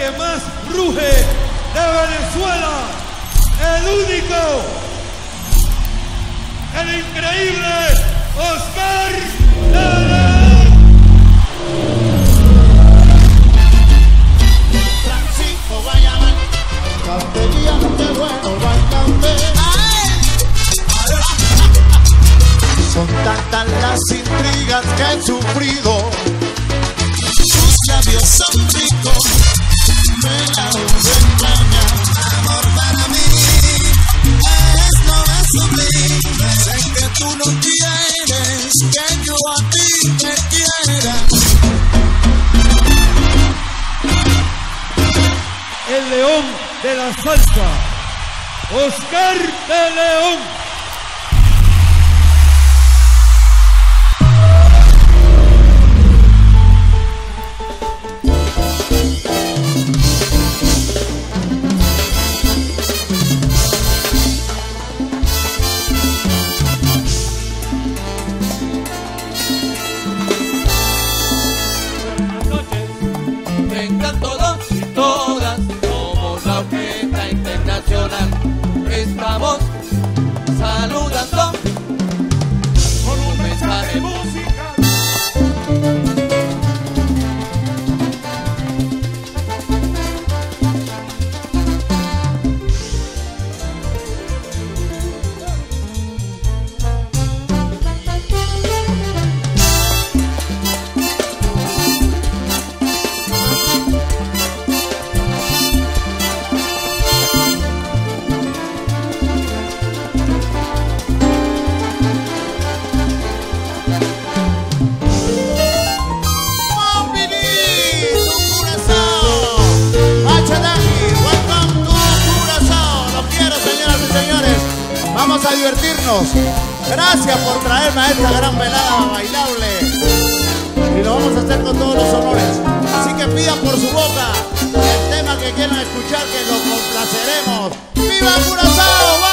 que más ruge de Venezuela, el único, el increíble Oscar de León. Son tantas las intrigas que he sufrido, tus labios son ricos, me la engaña. Amor para mí, es lo más sublime. Sé que tú no quieres que yo a ti te quiera. El león de la salsa, Oscar de León. Gracias por traerme a esta gran velada bailable, y lo vamos a hacer con todos los honores. Así que pidan por su boca el tema que quieran escuchar, que lo complaceremos. ¡Viva Curaçao! ¡Va!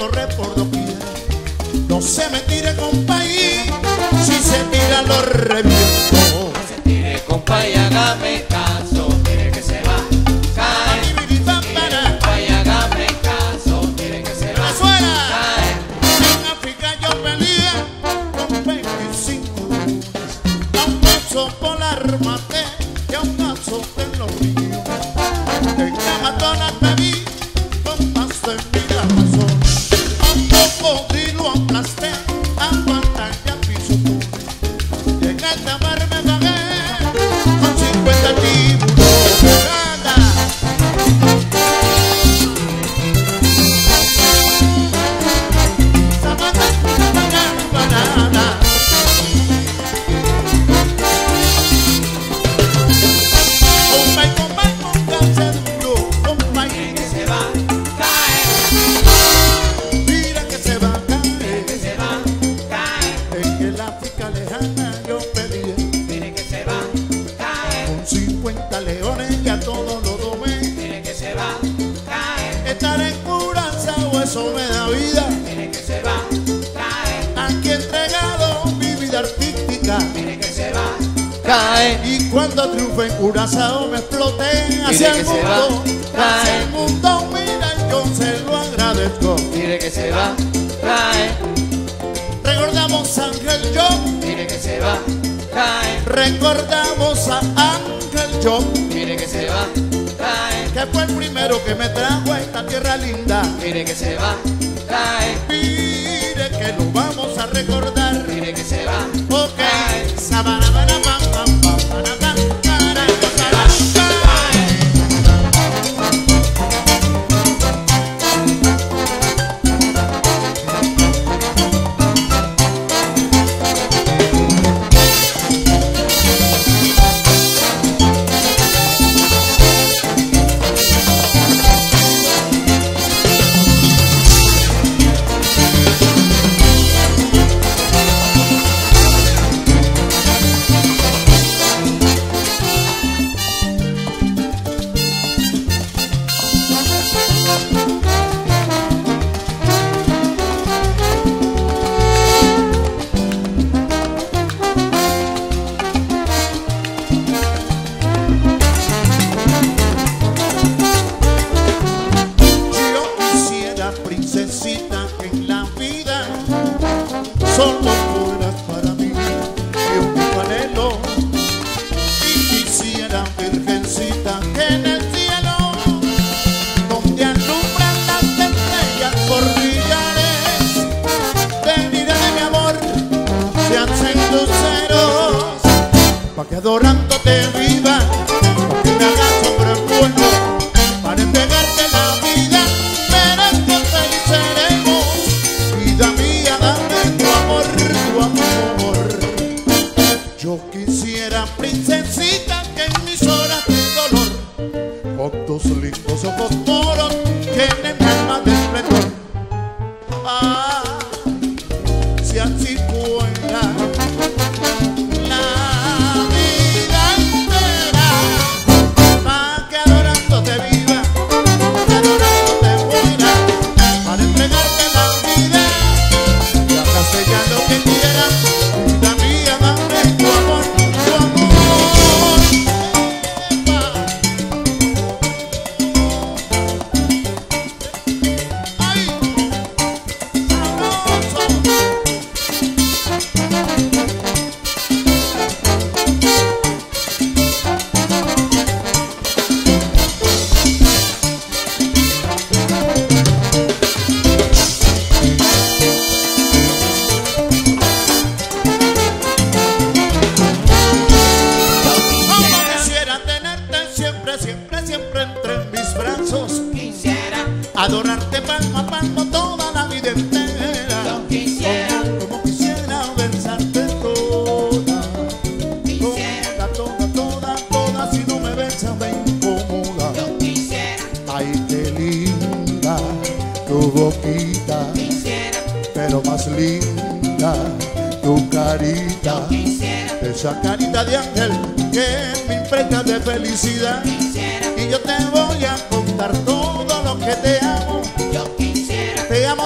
corre por doquier. No se me tire, compaí, si se tira lo reviento. No se tire, compaí, hágame caso, mire que se va a caer. No se tire, compaí, hágame caso, mire que se va a caer. En África yo peleé con 25 lunes, a un paso polar maté y a un paso en los ríos. En Camatona te vi con paso en mi corazón. Y cuando triunfe en Curaçao me exploté hacia el mundo, mira, yo se lo agradezco. Mire que se va, cae. Recordamos a Ángel John, mire que se va, cae. Recordamos a Ángel John, mire que se va, cae. Que fue el primero que me trajo a esta tierra linda. Mire que se va, cae. Mire que lo vamos a recordar. Mire que se va, ok. Sabana, banana,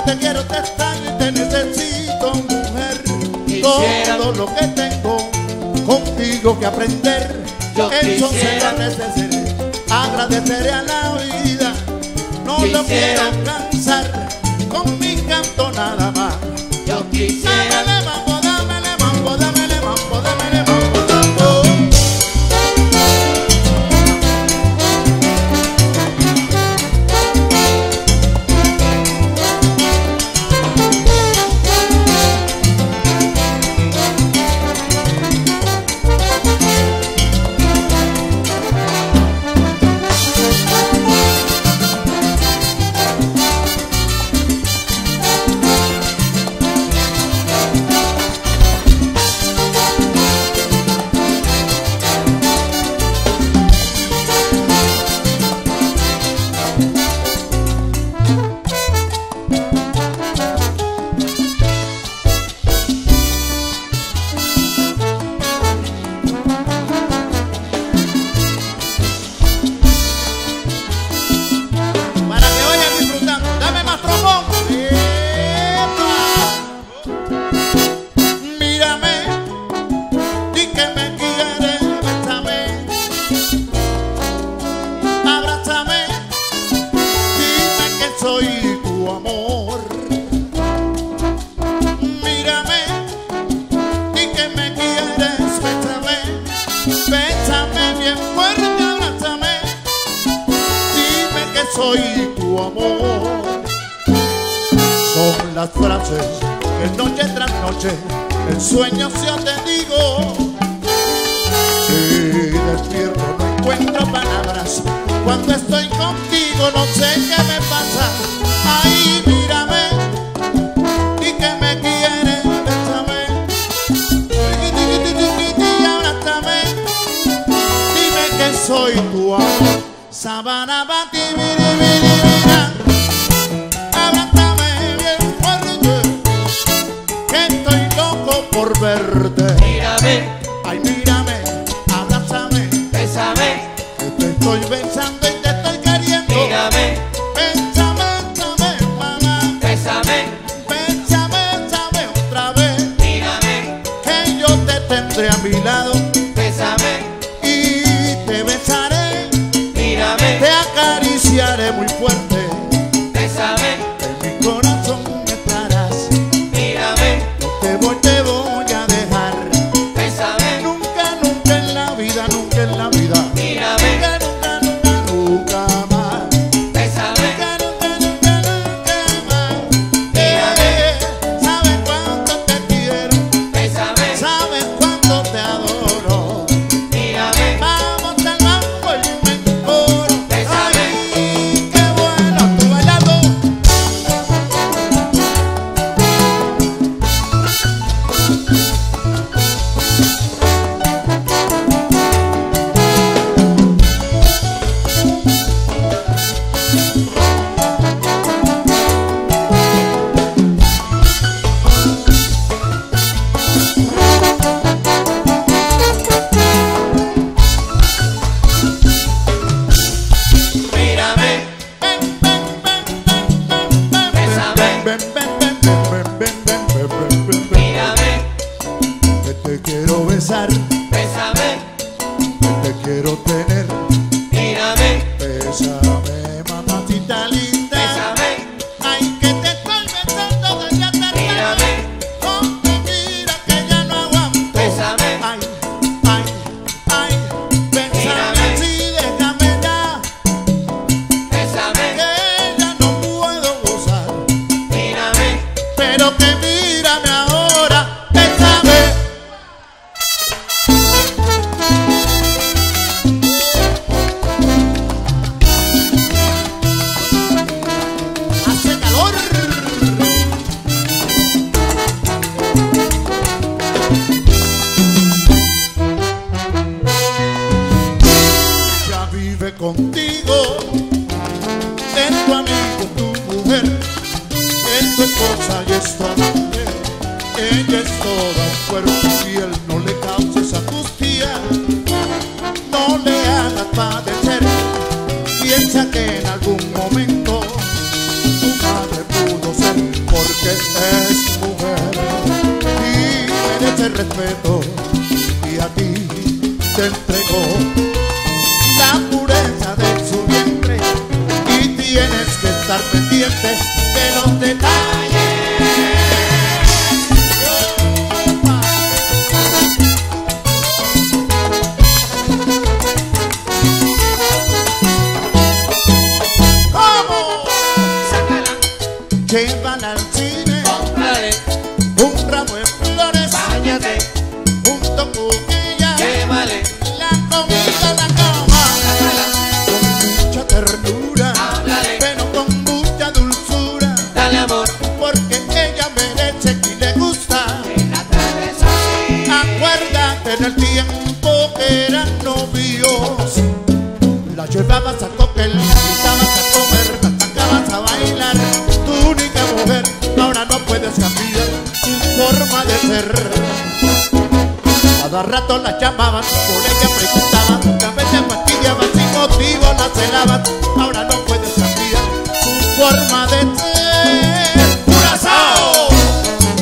te quiero, te extraño y te necesito, mujer. Quisiera todo lo que tengo contigo que aprender. Yo entonces agradeceré, agradeceré a la vida. No lo puedo alcanzar con mi canto nada más. Yo quisiera. Dámele mambo, dámele mambo, dámele mambo, dámele mambo, mambo. Piensa que en algún momento tu madre pudo ser. que es mujer y merece respeto, y a ti te entregó la pureza de su vientre, y tienes que estar pendiente de los detalles. Llévala al cine, cómprale un ramo en flores, báñate junto con ella, llévale la comida, la cama, con mucha ternura, háblale, pero con mucha dulzura, dale amor, porque ella merece y le gusta que la trates así. Acuérdate del tiempo que eran novios, la llevabas a coquelar, la invitabas a comer, la sacabas a bailar. Ahora no puedes cambiar su forma de ser. Cada rato la llamaban, por ella preguntaban, una vez la fastidiaban, sin motivo la celaban. Ahora no puedes cambiar su forma de ser. ¡Curaçao!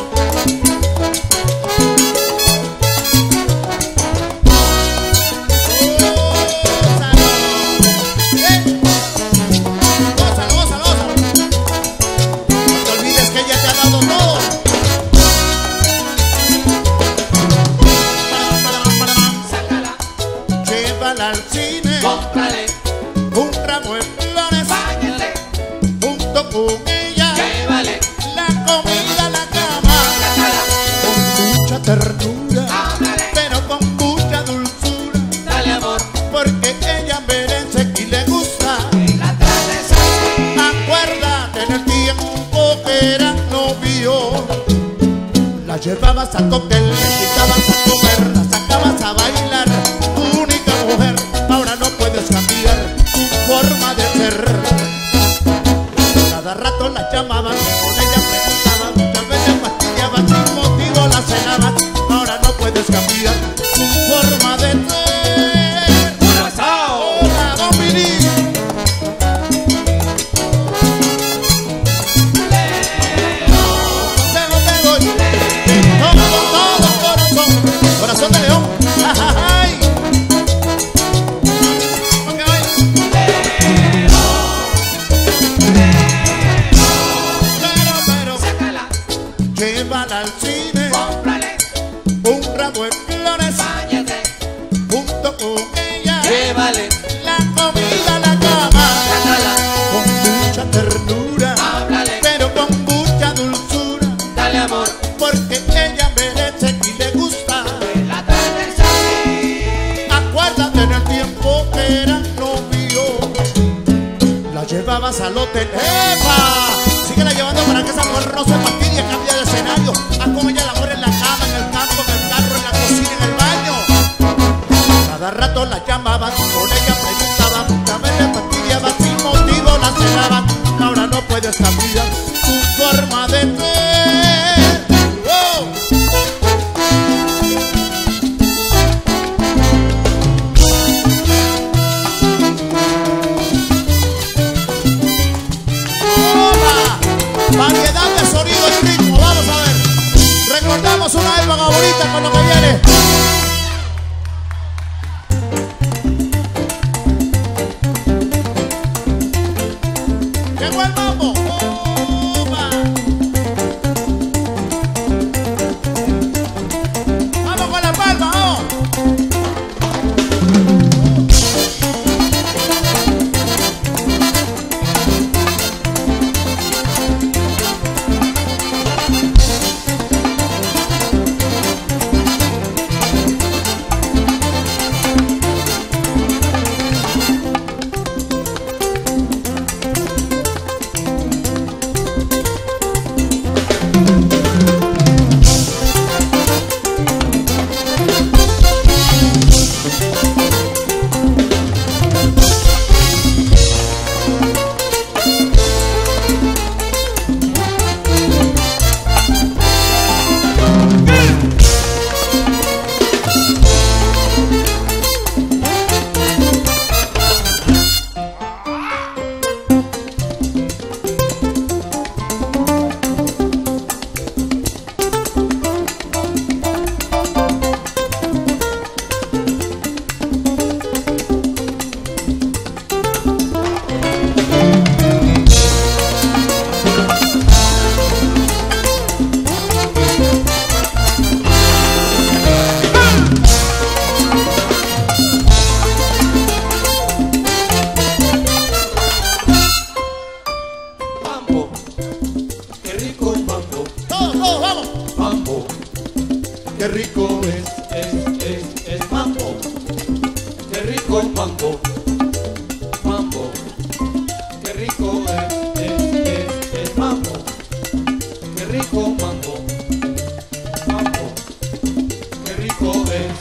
Al cine, cómprale un ramo en flores, báñale junto con ella, llévale la comida, la cama, con mucha ternura, háblale, pero con mucha dulzura, dale amor, porque ella merece y le gusta que la trates así. Acuérdate en el tiempo que eran novios, la llevabas al cóctel, la invitabas a comer, la sacabas a bailar. Ahora no puedes cambiar tu forma de ser. Cada rato la llamaban, con ella preguntaban, muchas veces fastidiaban, sin motivo la cenaban. Ahora no puedes cambiar tu forma de ser. ¡Curaçao! ¡A dominar! ¡Consejo te doy! ¡Todo, corazón! ¡Corazón de león! ¡Ay! Llévala al cine, cómprale un ramo en flores, báñate junto con ella, llévale la comida, la cama, trátala con mucha ternura, háblale, pero con mucha dulzura, dale amor, porque ella merece y le gusta que la trates así. Acuérdate en el tiempo que eran novios, la llevabas al hotel, ¡epa! La llevando para que esa mujer no se fastidie, cambia de escenario, haz con ella el amor en la cama, en el campo, en el carro, en la cocina, en el baño. Cada rato la llamaban, con ella preguntaban, muchas veces fastidiaban, sin motivo la cenaban. Ahora no puedes cambiar tu forma de ser. Variedad de sonido y ritmo, vamos a ver. Recordamos una época bonita con lo que viene. Llegó el mambo. ¡Opa! Qué rico es mambo, qué rico es mambo, mambo, qué rico es mambo, qué rico mambo, mambo, qué rico es.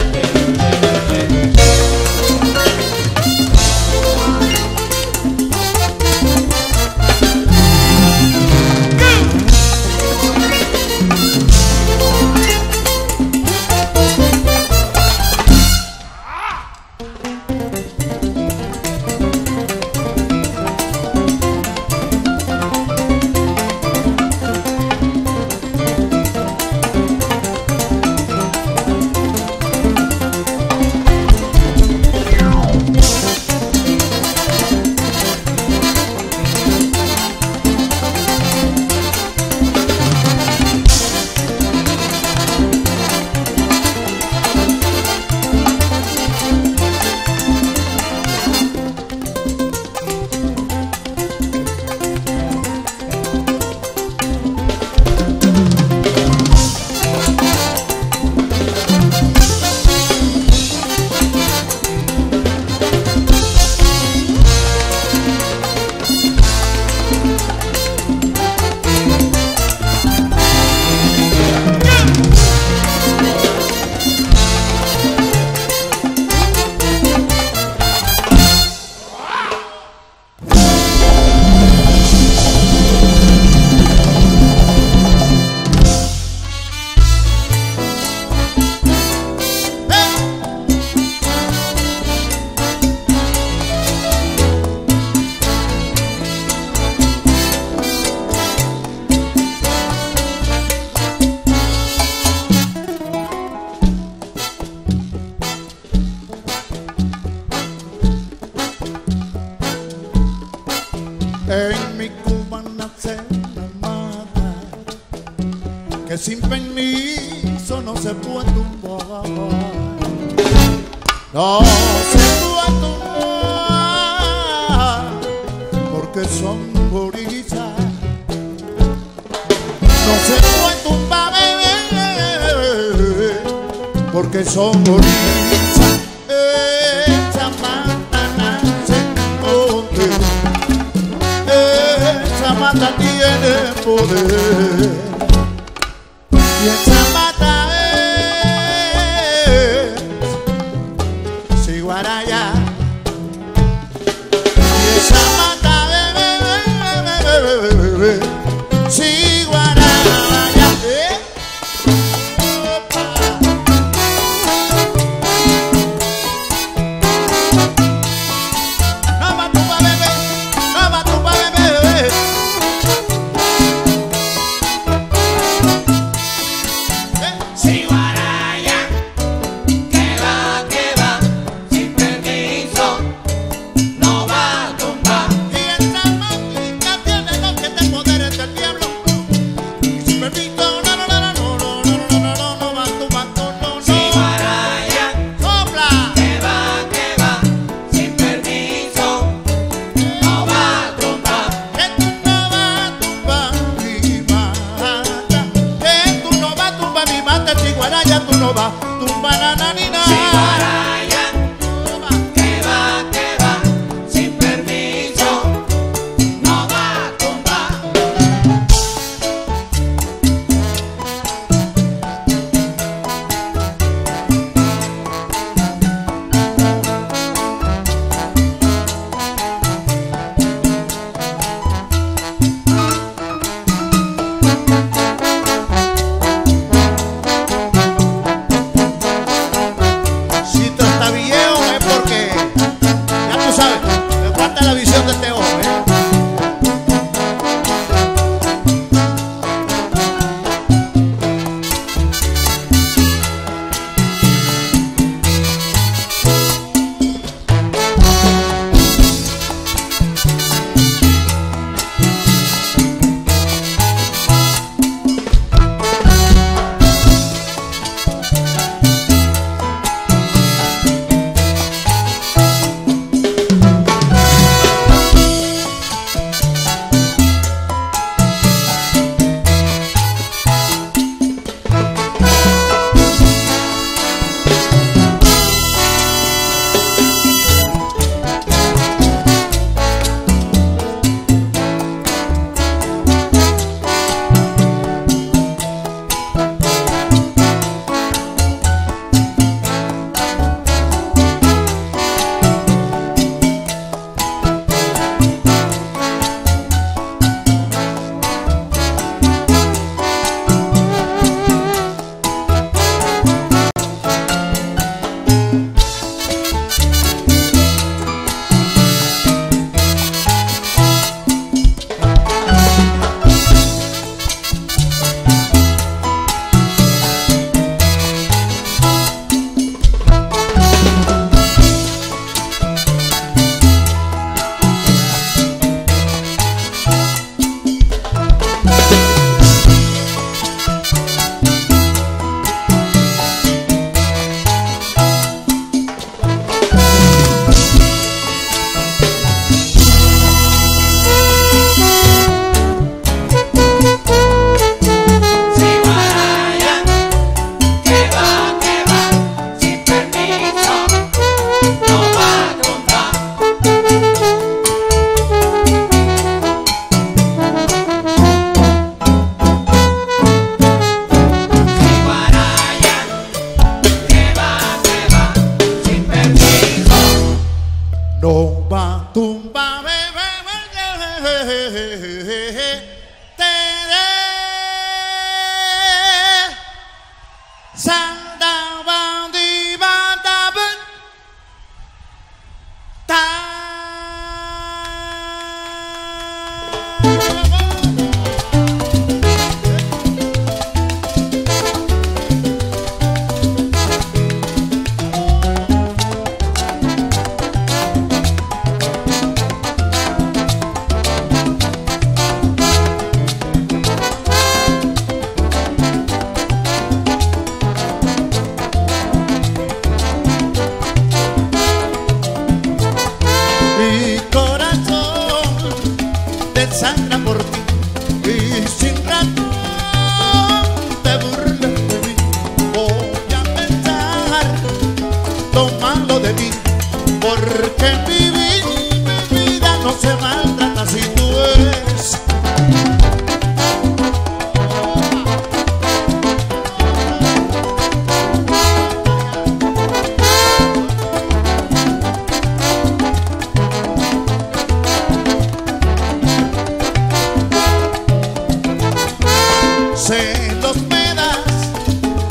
se los me das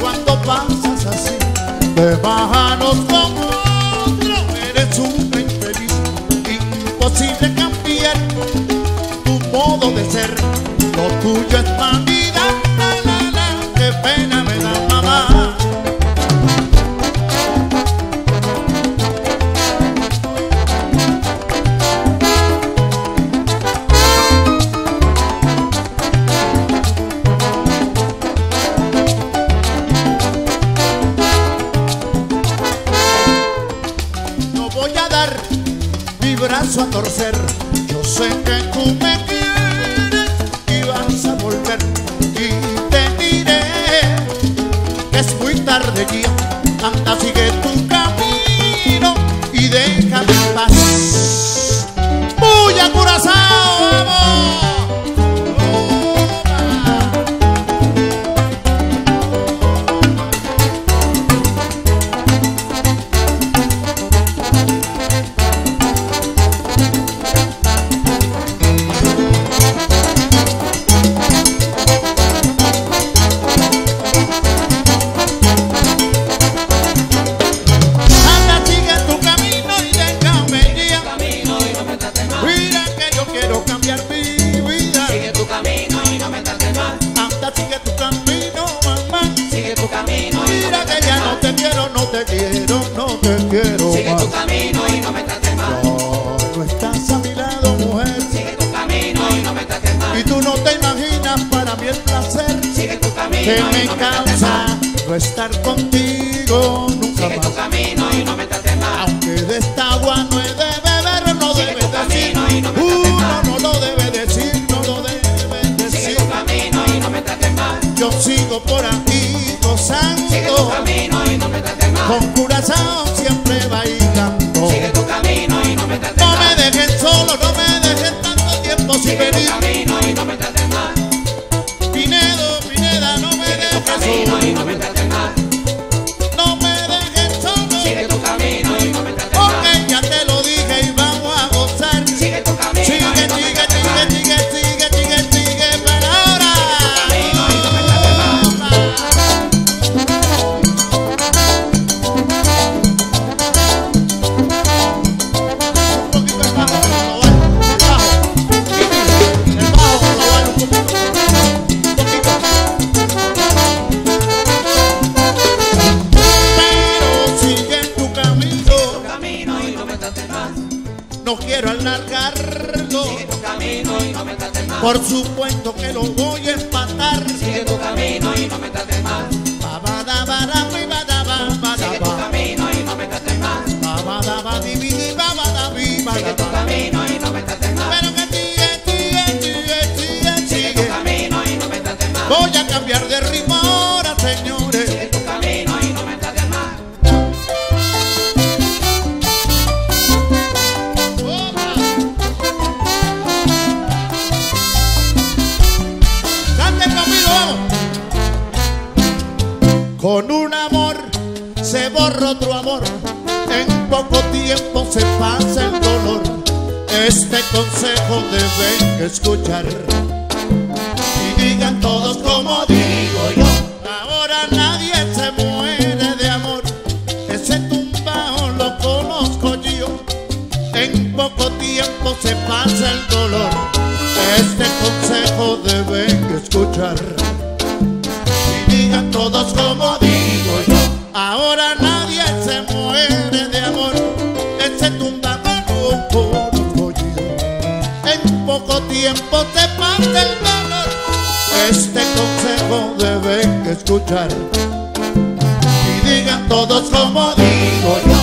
cuando pasas así, te bajan los otro. Eres una infeliz, imposible cambiar tu modo de ser. Lo tuyo es más. A torcer, yo sé que tú me quieres y vas a volver, y te diré que es muy tarde ya. Anda, sigue tu camino y déjame en paz. ¡Muy a Curaçao, vamos! Que me cansa no estar contigo nunca. Sigue más tu camino y no me trates más. Aunque de esta agua no he de beber, no debe decir, no uno no lo debe decir, no lo debe decir. Sigue tu camino y no me trates más. Yo sigo por aquí gozando. Sigue tu camino y no me trates más. Con Curaçao siempre bailando. Sigue tu camino y no me trates más. No me dejes solo, no me dejes tanto tiempo sin venir. Sigue tu camino y no me trates más. Por supuesto que lo voy a empatar. Sigue tu camino y no me trates más. Sigue tu camino y no me trates más. Sigue tu camino y no me trates más. Pero que sigue tu camino y no me trates más. Voy a cambiar de ritmo ahora, señores. Sigue tu camino y no me trates más. Con un amor se borra otro amor, en poco tiempo se pasa el dolor. Este consejo deben escuchar y digan todos como digo yo. Ahora nadie se muere de amor, ese tumbao lo conozco yo. En poco tiempo se pasa el dolor, este consejo deben escuchar. Todos como digo yo. Ahora nadie se muere de amor, ese tumba por un collido. En poco tiempo te pasa el dolor, este consejo deben escuchar y digan todos como digo yo.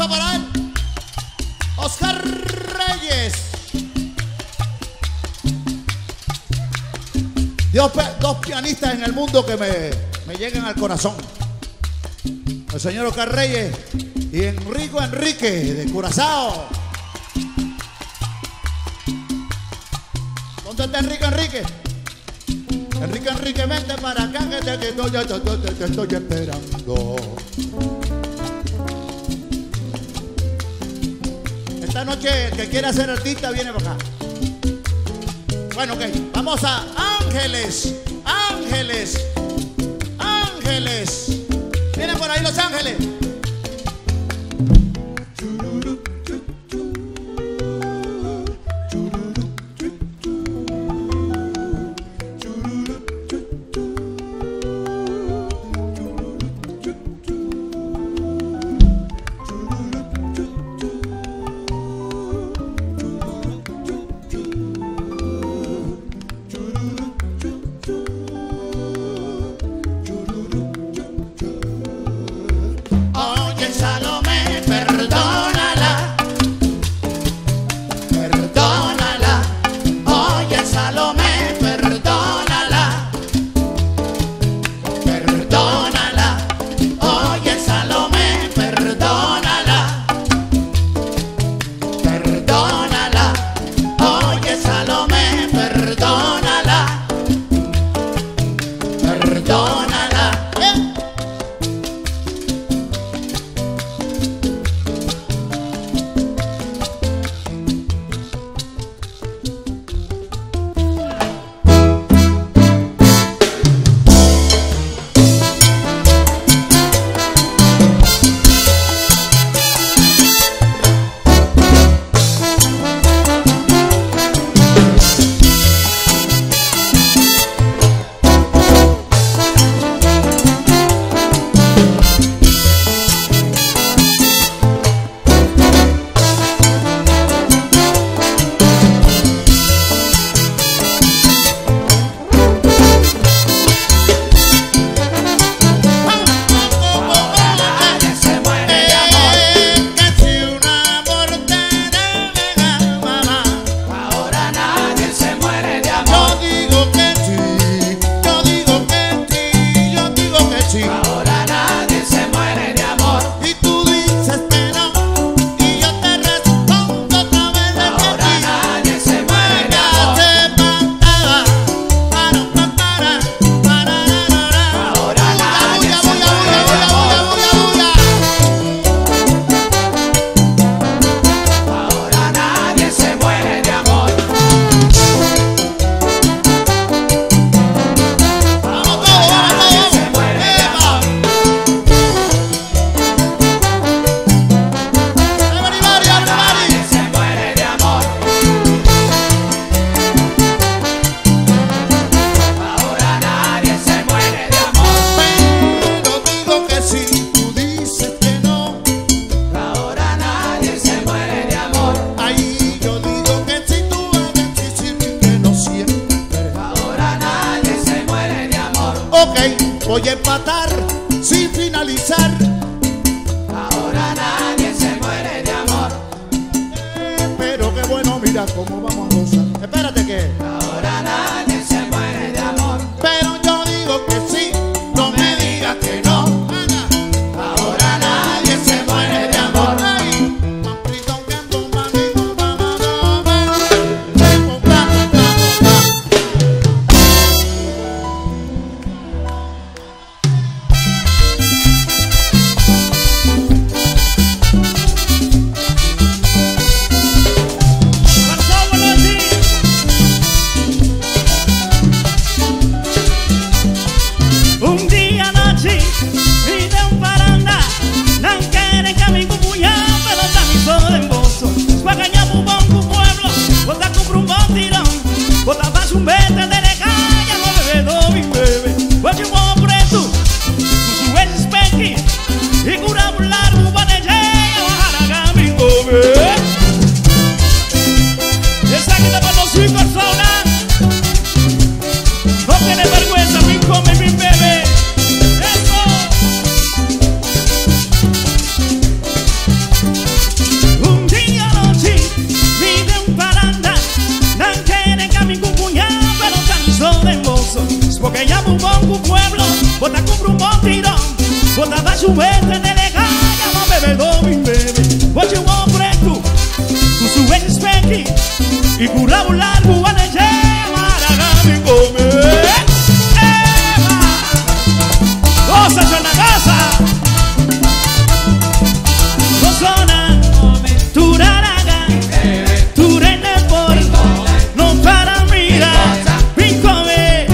aplauso para él, Oscar Reyes. Dos pianistas en el mundo que me llegan al corazón. El señor Oscar Reyes y Enrico Enrique de Curazao. ¿Dónde está Enrique Enrique? Enrique Enrique, vente para acá que te estoy esperando. Esta noche el que quiera ser artista viene para acá. Bueno, ok, vamos a Ángeles, Ángeles, Ángeles. Vienen por ahí los Ángeles. Voy a empatar sin finalizar. Ahora nadie se muere de amor. Pero qué bueno, mira cómo vamos a gozar. Espérate que. Ahora nadie se muere de amor. Pero yo digo que sí, no me digas que no. Ahora nadie se muere de amor. bota compra um bom tirão, bota da chueta delegada, uma bebê domingo, bebê. Hoje um bom preto, com suéte espeque, e por lá o largo anejê, maragá me comer. Nossa, Jona Gaza, Rosona, Turaraga, Turene por, não para mirar, vim comer,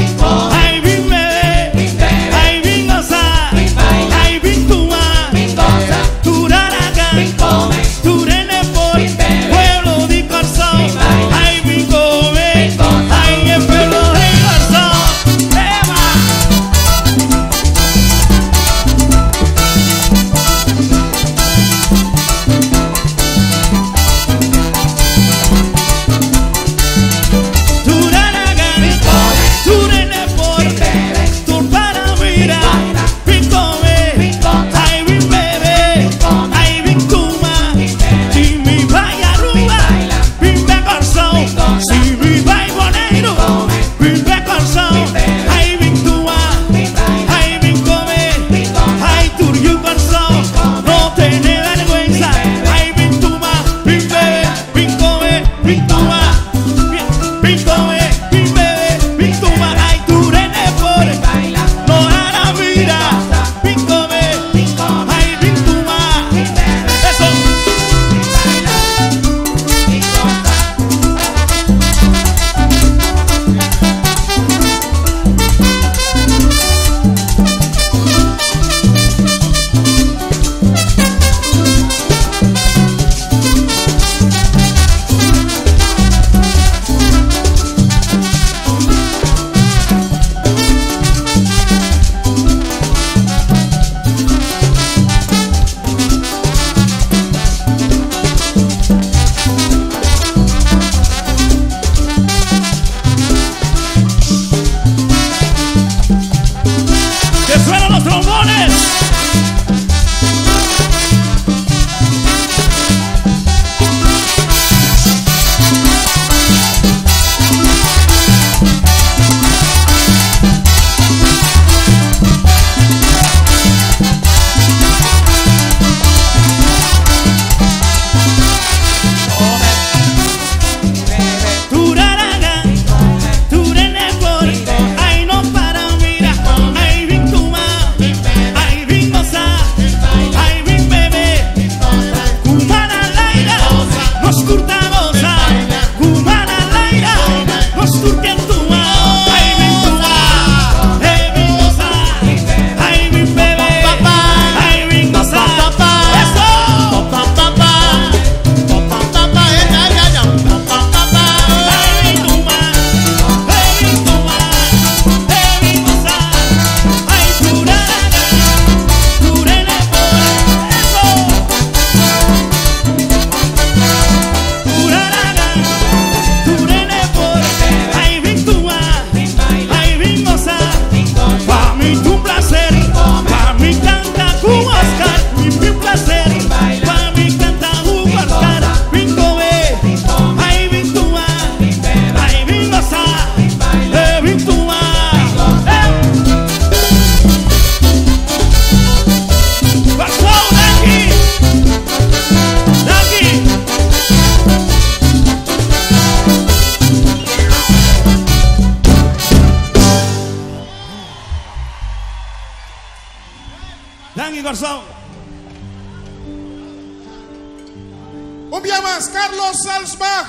aí vim beber, aí vim gozar, aí vim tomar, Turaraga, Turene por, pueblo de Curaçao, aí vim comer, aí é pueblo de Curaçao, Eva. Turaraga, Turene por, Tur para mirar, vim comer, aí vim beber, aí vim tomar, se me vai a rua, vim pra Curaçao, se me vai boneiro, vim pra Curaçao, aí vim tomar, aí vim comer, aí turiu Curaçao, não tem vergüenza, aí vim tomar, vim beber, vim comer, vim tomar, vim comer, vim beber, vim tomar, ay Turene por, no hará vida, vim comer, ay vim tomar, eso. ¡Que suenan los trombones! Turaraga, Turene por, ay no para mirar, ay vim tomar, ay vim gozar, ay vim beber, Cumana Laira, nos curtamos a, Cumana Laira, nos curtem tomar, ay vim tomar, ay vim gozar, ay vim beber, ay vim gozar, eso, ay vim tomar. Ay, tomar, ay, gozar, ay, Turaraga, Turene por, eso. Turaraga, Turene por, ay, vim tomar, ay, vim gozar, pa' mí tu placer, pa' mí canta un Oscar, mi placer, pa' mí canta un Oscar, vim comer, ay, vim tomar, ay, vim gozar, vim tomar. ¡Pasó, Daki! ¡Daki! ¡Daki, Curaçao! Un día más, Carlos Salzbach,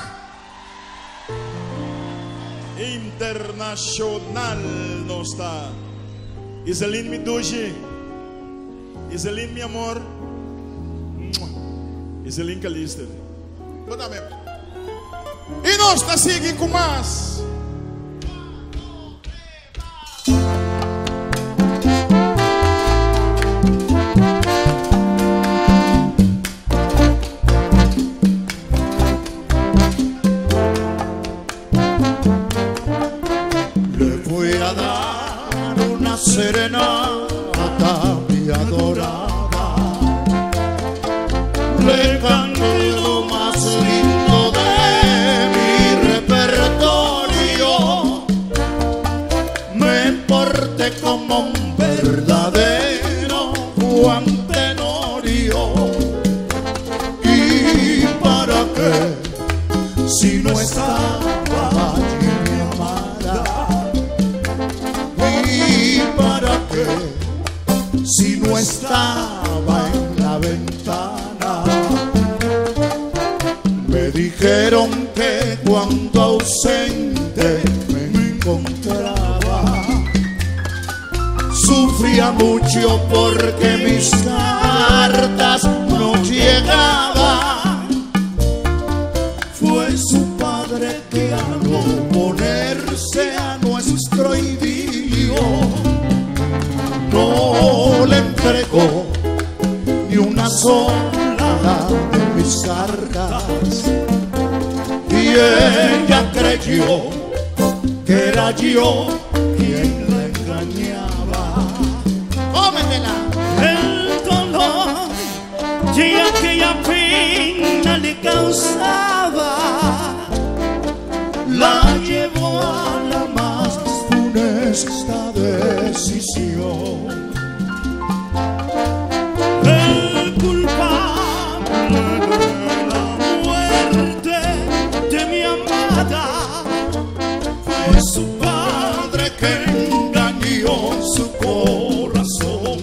internacional está. Iselin, mi duche, Iselin, mi amor, Iselin Calista. Yo también. Y nos te siguen con más. Le voy a dar una serenata, mi adorada. Le canté lo más lindo de mi repertorio. Me porté como un perro si no estaba allí mi amada. ¿Y para qué? Si no estaba en la ventana. Me dijeron que cuando ausente me encontraba, sufría mucho porque mis cartas no llegaban. Fue su padre que al oponerse a nuestro idilio no le entregó ni una sola de mis cartas, y ella creyó que era yo quien la engañaba. ¡Cómetela! El dolor que aquella pena le causaba la llevó a la más funesta decisión. El culpable de la muerte de mi amada fue su padre, que engañó su corazón.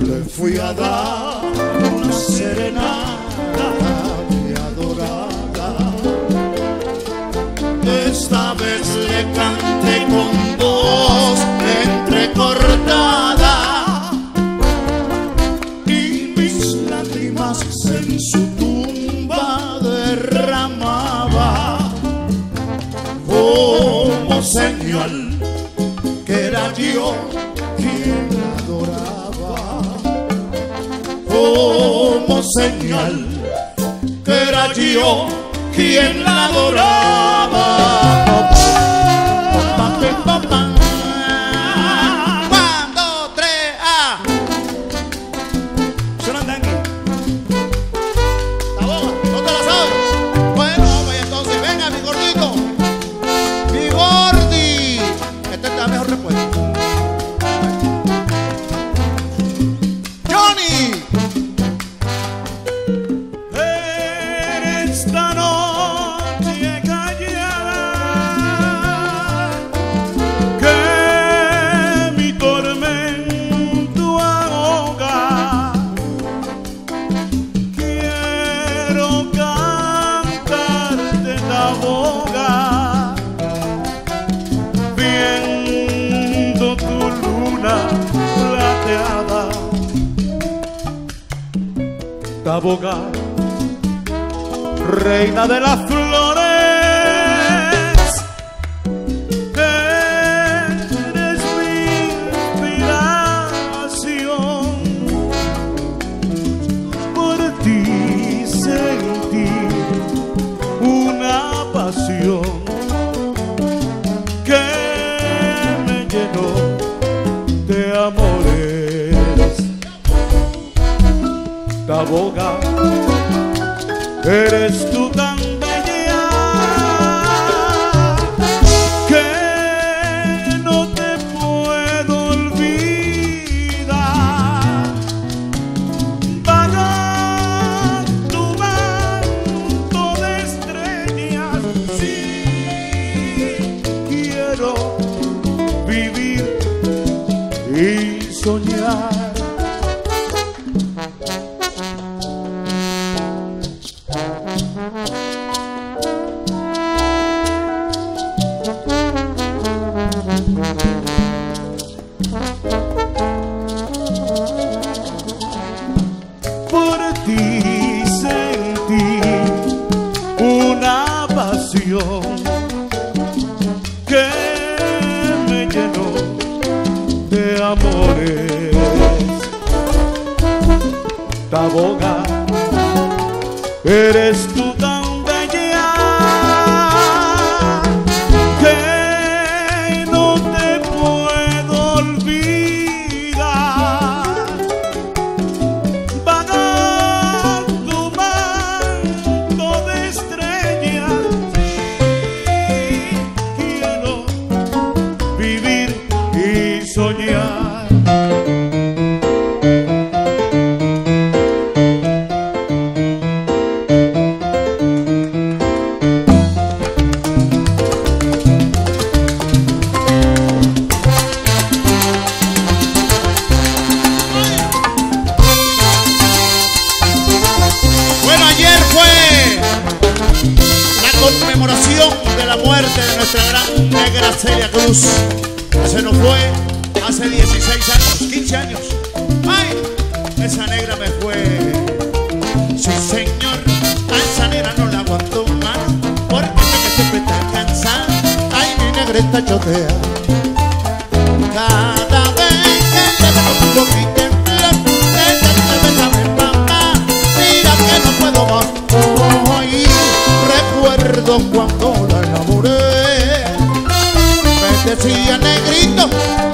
Le fui a dar una serenata, mi adorada. Esta vez le canté con voz entrecortada, y mis lágrimas en su tumba derramaba como señal que era yo quien la adoraba, como señal que era yo quien la adoraba. Pa, pa, pa, pa. Taboga, reina de las flores, eres mi inspiración. Por ti sentí una pasión que me llenó de amores. Taboga, eres tú tan bella que no te puedo olvidar. Vaga tu manto de estrellas, sí, quiero vivir y soñar. Taboga, eres tú tan bella que no te puedo olvidar. Vagar tu manto de estrellas, sí, quiero vivir y soñar. conmemoración de la muerte de nuestra gran negra Celia Cruz. Se nos fue hace 16 años, 15 años. ¡Ay! Esa negra me fue. Sí, señor, a esa negra no la aguanto más, porque sé que siempre está cansada. Ay, mi negra está chotea. Cada vez que te dejo tu boquita en flor, déjame, mamá, mira que no puedo más. Hoy recuerdo cuando la enamoré, me decía negrito,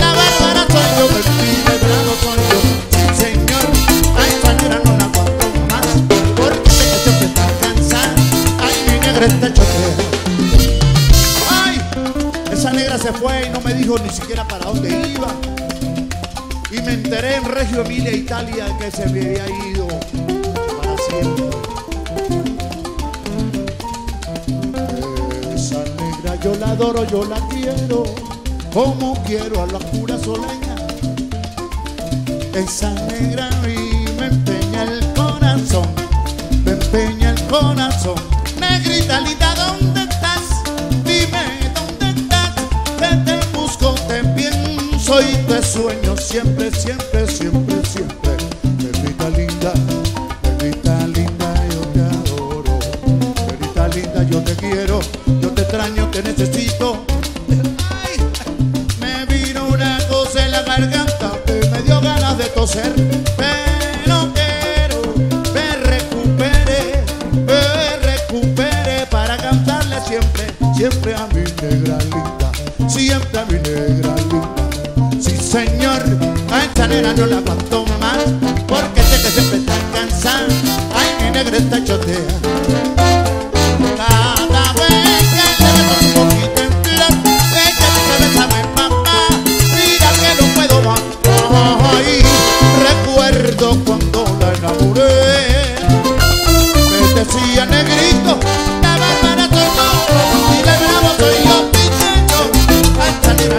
la bárbara soy yo, el pinebrado soy yo. Sí, señor, a esta negra no la aguanto más, porque sé que siempre está cansada. Ay, mi negra está chotea. Esa negra se fue y no me dijo ni siquiera para dónde iba. Y me enteré en Reggio Emilia, Italia, que se me había ido para siempre. Esa negra yo la adoro, yo la quiero, como quiero a la curazoleña. Esa negra a mí me empeña el corazón, me empeña el corazón. Negrita linda, ¿dónde estás? Dime. Te pienso y te sueño siempre, siempre, siempre, siempre. Negrita linda, yo te adoro. Negrita linda, yo te quiero, yo te extraño, te necesito. Ay, me vino una cosa en la garganta que me dio ganas de toser, pero quiero me recupere para cantarle siempre, siempre a mi negra linda. Siempre a mi negra linda. Sí, señor, a esta negra no la aguanto más, porque sé que siempre está cansada. Ay, mi negra está chotea. Cada vez que le meto un poquito en flor, déjame, bésame, mamá, mira que no puedo más. Ay, recuerdo cuando la enamoré, me decía negrito, la bárbara soy yo, y la bravo soy yo.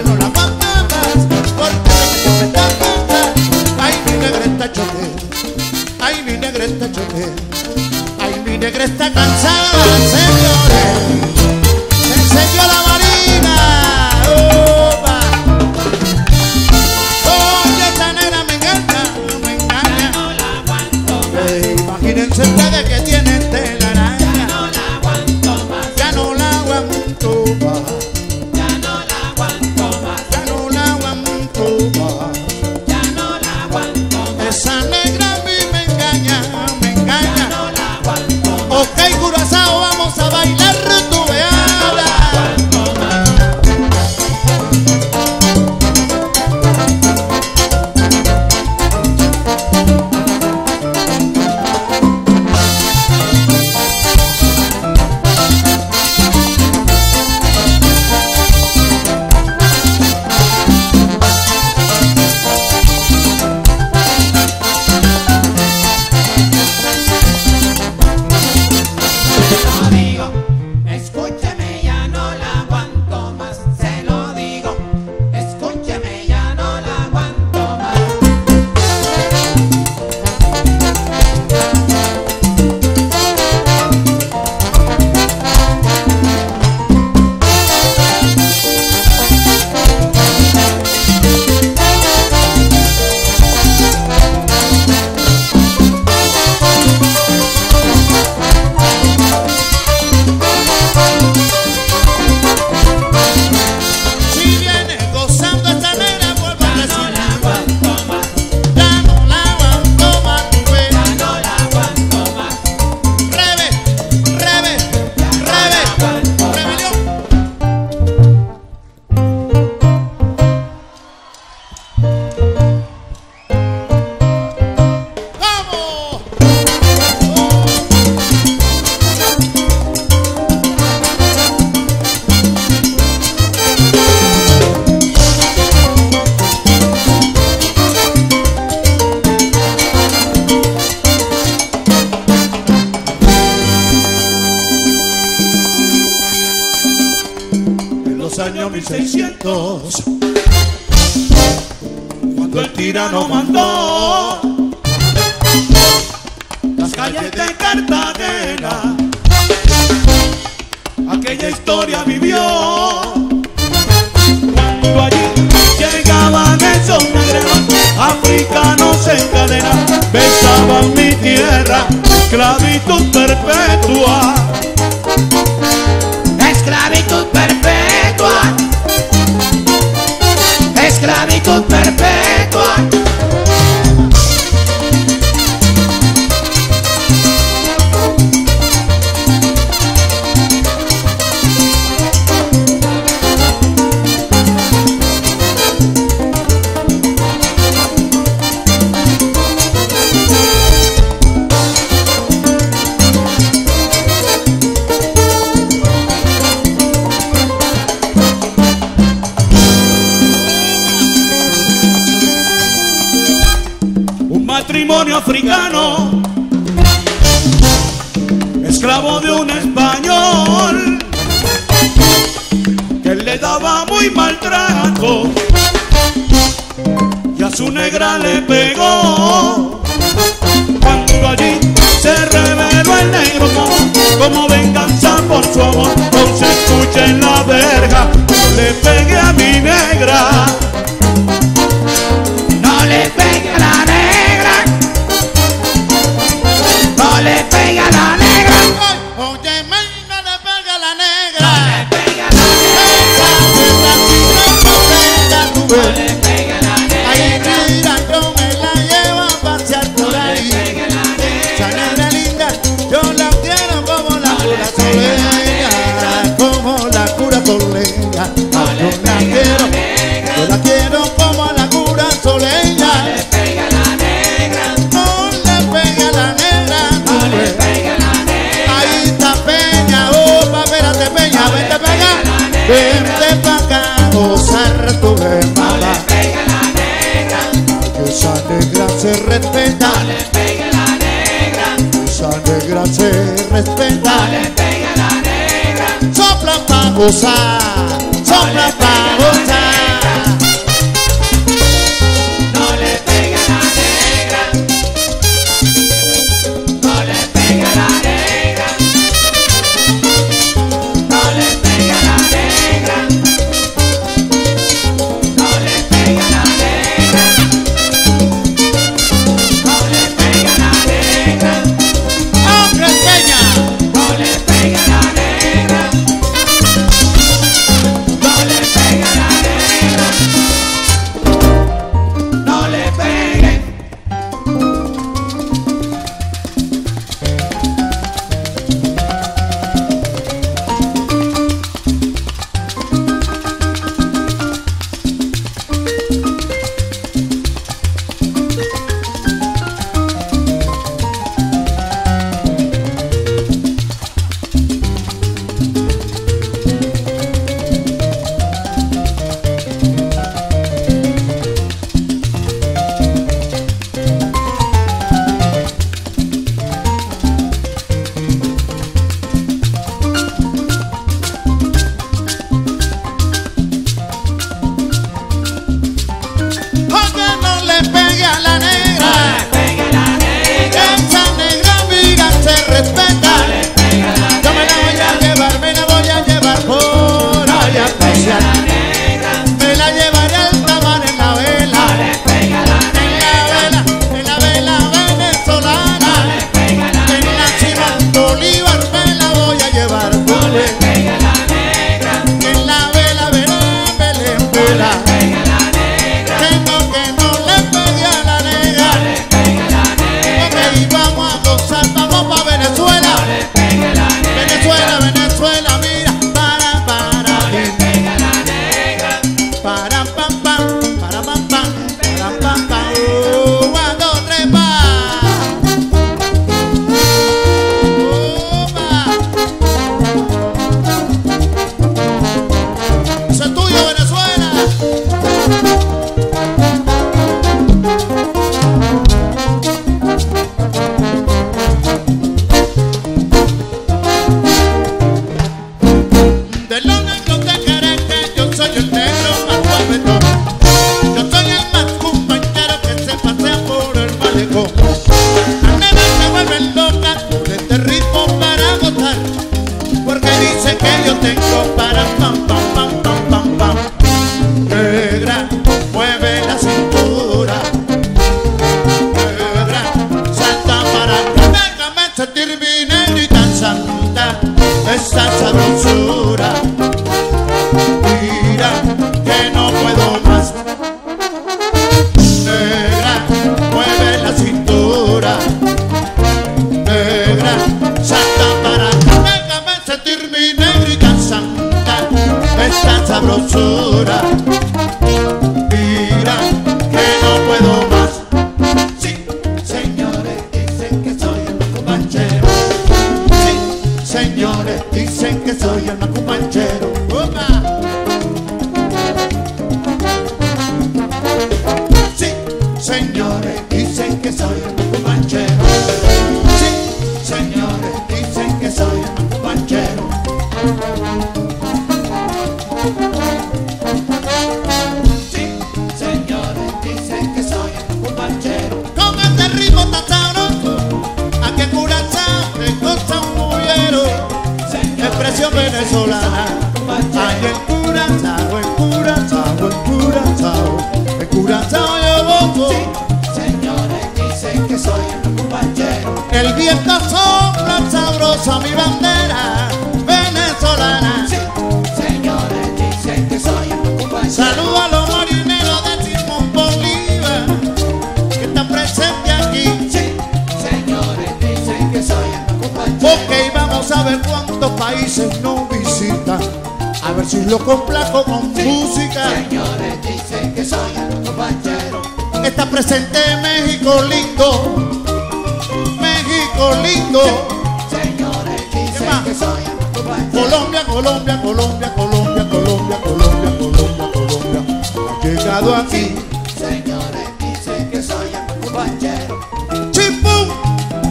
No la mamas, porque siempre está cansada. Ay, mi negra está chotea. Ay, mi negra está chotea. Ay, mi negra está cansada, señores. Se encendió la marina. ¡Opa! Oye, esta negra me encanta, me encanta. No la aguanto más. Imagínense ustedes que tienen telaraña. Ya no la aguanto más. Ya no la aguanto más. Esa negra a mí me engaña, me engaña. No la aguanto. Ok, Curaçao, vamos a bailar tu veada. Cuando el tirano mandó las calles de Cartagena, aquella esclavitud perpetua, esclavitud perpetua, esclavitud perpetua. Africano, esclavo de un español que le daba muy maltrato y a su negra le pegó. Cuando allí se reveló el negro como venganza por su amor, no se escucha en la verga, no le pegué a mi negra, no le pegué a la negra. Vente pa' acá, gozar tu hermana. No le pegue a la negra, que esa negra se respeta. No le pegue a la negra, que esa negra se respeta. No le pegue a la negra, sopla pa' gozar, sopla pa' gozar. se termine ni tan santa esa sabrosura. Mira que no puedo más. Negra, mueve la cintura. Negra, salta para acá. Déjame sentir mi negra y tan santa esa sabrosura. Venezolana, ay, en Curaçao yo voto. Sí, señores, dicen que soy el compañero. El viento sopla sabroso mi bandera venezolana. Sí, señores, dicen que soy el compañero. Saludo a los marineros de Simón Bolívar que están presentes aquí. Sí, señores, dicen que soy el compañero. Ok, vamos a ver cuántos países no. A ver si lo complaco con sí, música. Señores dicen que soy el compañero. Está presente México lindo, México lindo. Sí, señores dicen que soy el compañero. Colombia, Colombia, Colombia, Colombia, Colombia, Colombia, Colombia, Colombia. Ha llegado aquí. Sí, señores dicen que soy el compañero. Chipú,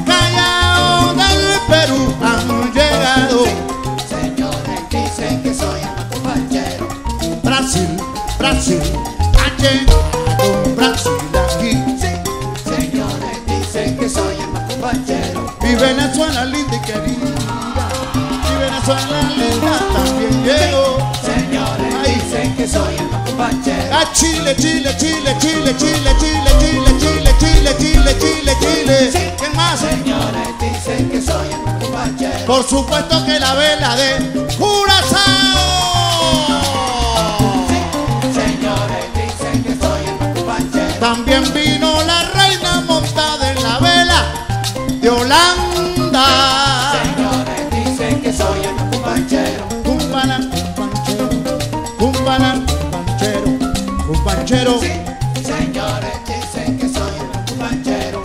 Callao del Perú han llegado. Sí, Brasil, Brasil, ayer con Brasil aquí. Sí, señores dicen que soy el más compañero. Mi Venezuela linda y querida, mi Venezuela linda también llego. Sí, señores dicen que soy el más compañero. A Chile, Chile, Chile, Chile, Chile, Chile, Chile, Chile, Chile, Chile, Chile, Chile. Sí, ¿quién más? Señores dicen que soy el más compañero. Por supuesto que la vela de Curaçao. También vino la reina montada en la vela de Holanda. Señores dicen que soy el cumbanchero. Cumbalán, cumbanchero, cumbalán, cumbanchero, cumbanchero. Sí, señores dicen que soy el cumbanchero.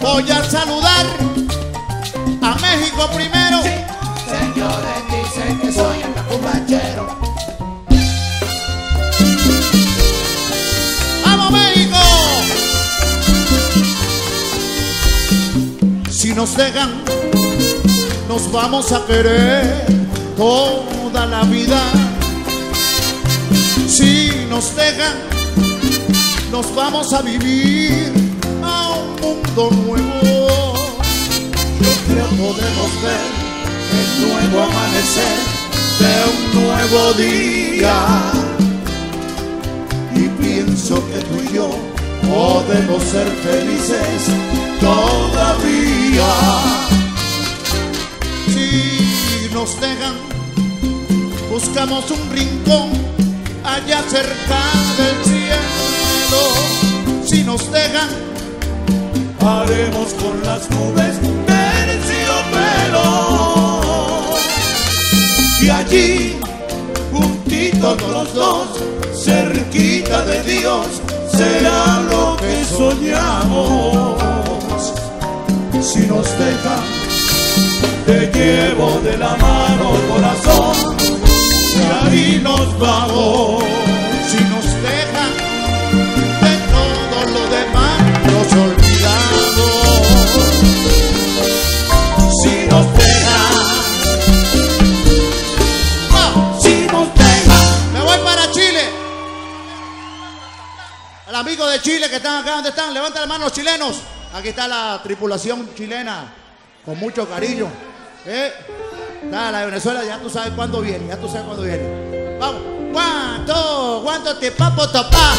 Voy a saludar a México primero. Sí, señores dicen que soy el cumbanchero. Si nos dejan, nos vamos a querer toda la vida. Si nos dejan, nos vamos a vivir a un mundo nuevo. Yo creo podremos ver el nuevo amanecer de un nuevo día. Y pienso que tú y yo podemos ser felices todavía. Si nos dejan, buscamos un rincón allá cerca del cielo. Si nos dejan, haremos con las nubes terciopelo. Y allí, juntitos los dos, cerquita de Dios, será lo que soñamos. Si nos dejan, te llevo de la mano, corazón, y ahí nos vamos. Si nos dejan, de todo lo demás nos olvidamos. Si nos dejan, si nos dejan. Me voy para Chile. Al amigo de Chile que están acá, ¿dónde están? Levanten la mano los chilenos. Aquí está la tripulación chilena, con mucho cariño. Está la de Venezuela, ya tú sabes cuándo viene, ya tú sabes cuándo viene. Vamos. ¿Cuánto? ¿Cuánto te papo topá?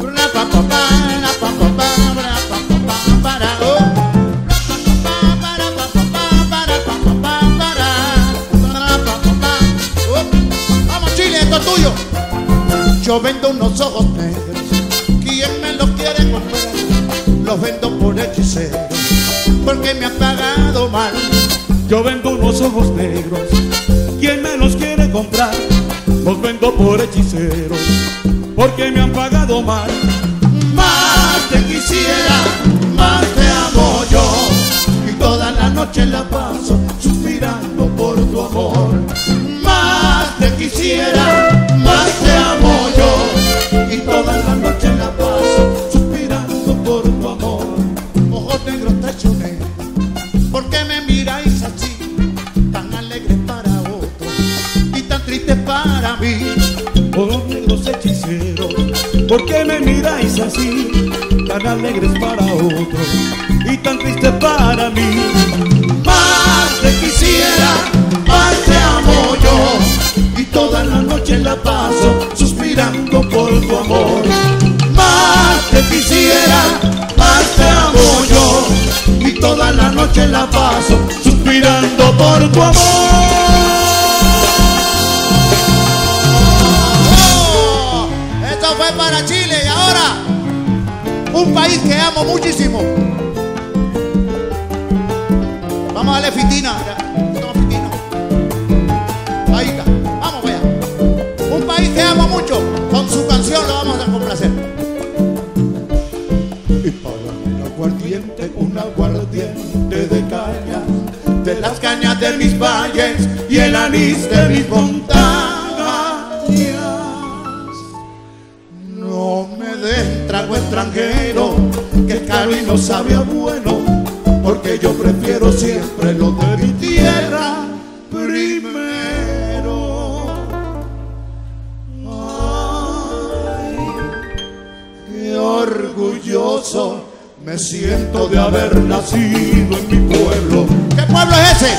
Una papopá, una papopá. Yo vendo unos ojos negros, quien me los quiere comprar, los vendo por hechicero, porque me han pagado mal. Yo vendo unos ojos negros, quien me los quiere comprar, los vendo por hechicero, porque me han pagado mal. Más te quisiera, más te amo yo, y toda la noche la paso suspirando por tu amor. Más te quisiera, más te amo yo, y toda la noche la paso suspirando por tu amor. Ojos negros tachones, ¿por qué me miráis así? Tan alegres para otros y tan tristes para mí. Ojos negros hechiceros, ¿por qué me miráis así? Tan alegres para otros y tan tristes para mí. Más te quisiera, más te amo yo, y toda la noche la paso suspirando por tu amor. Más te quisiera, más te amo yo, y toda la noche la paso suspirando por tu amor. Fue para Chile y ahora un país que amo muchísimo. Vamos a darle fitina. Toma fitina. Ahí está. Vamos allá. Un país que amo mucho. Con su canción lo vamos a complacer. Y para un aguardiente de cañas, de las cañas de mis valles y el anís de mis montañas. Extranjero, que es caro y no sabe a bueno, porque yo prefiero siempre lo de mi tierra primero. Ay, qué orgulloso me siento de haber nacido en mi pueblo. ¿Qué pueblo es ese?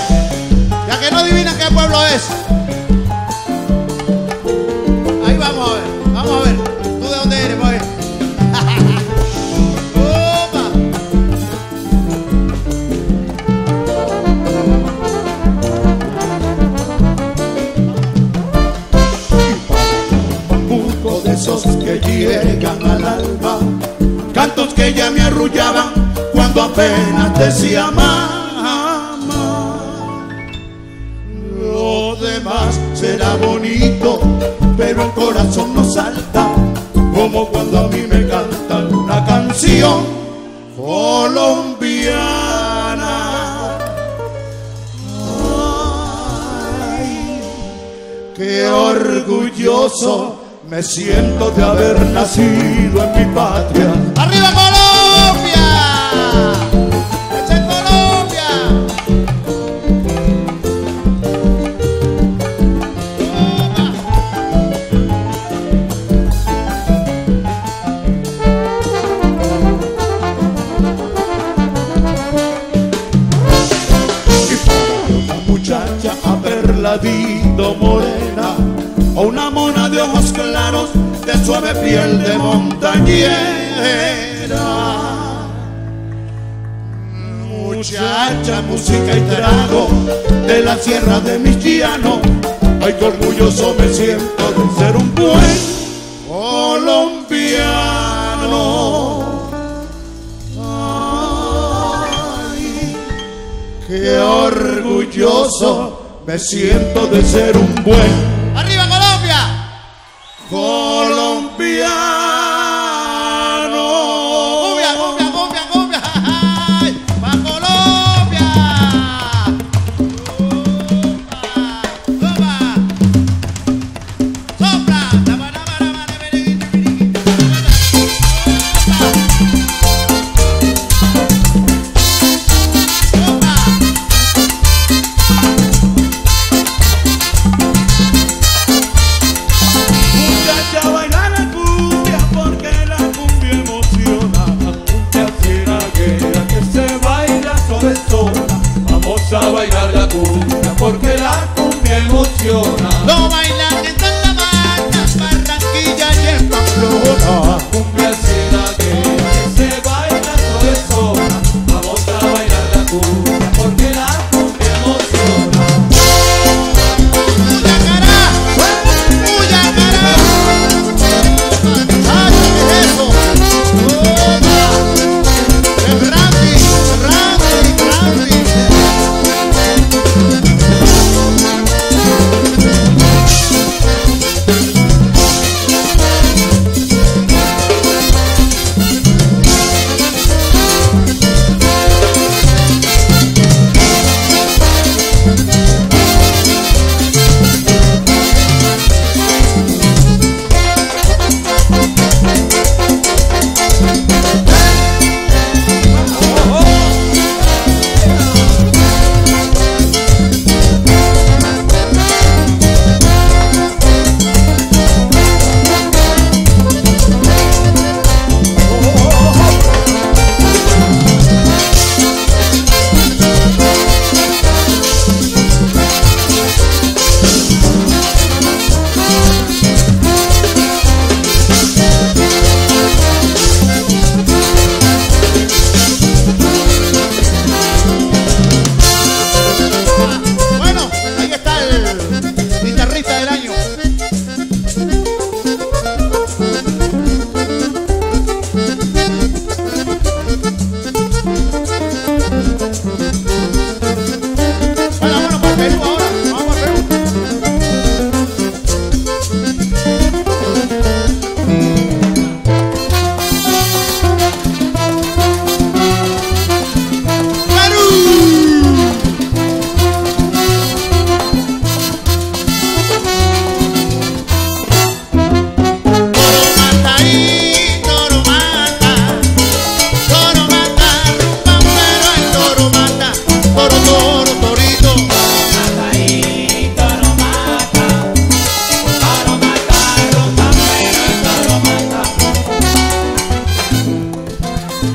Ya que no adivinan qué pueblo es. Ahí vamos a ver, vamos a ver. ¿Tú de dónde eres? Pues que llegan al alba, cantos que ya me arrullaban cuando apenas decía mamá. Lo demás será bonito, pero el corazón no salta como cuando a mí me cantan una canción colombiana. Ay, qué orgulloso me siento de haber nacido en mi patria. ¡Arriba Colombia! ¡Esa es Colombia! Y para una muchacha aperladito morena, o una mona de ojos claros, de suave piel de montañera. Muchacha, música y trago, de la sierra de Michiano, ay, qué orgulloso me siento de ser un buen colombiano. Ay, qué orgulloso me siento de ser un buen colombiano. ¡Cumbia, cumbia, cumbia, cumbia! ¡Ay! ¡Va Colombia! ¡Opa! ¡Opa! ¡Sopla! ¡Opa!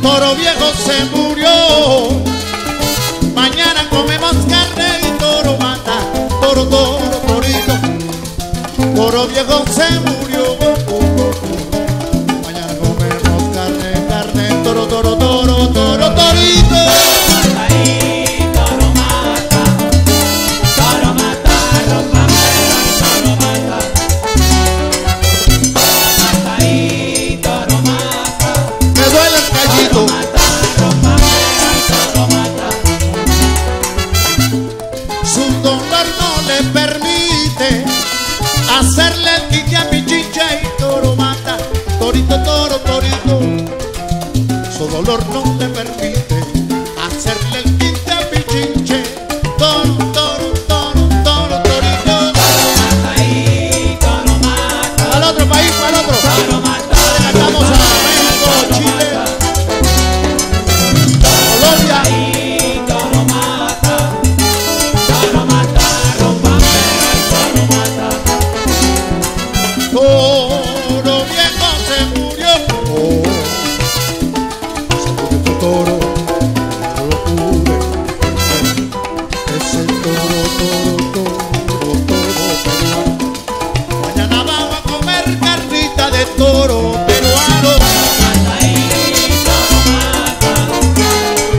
Toro viejo se murió. Mañana comemos carne y toro mata. Toro, toro, torito. Toro viejo se murió. Mañana comemos carne, carne. Toro, toro, toro, toro, torito. Dolor no te permite hacerle el quinte a Pichinche. Toro, toro, toro, toro, torito. Toro mata ahí, toro mata. Al otro país, al otro. Toro mata. Estamos a México, Chile, Colombia. Toro mata. Toro mata, rompame, toro mata. Toro viejo se murió. Toro, toro, toro, ese toro, toro, toro, toro. Mañana vamos a comer carnita de toro peruano. Toro mata ahí, toro mata.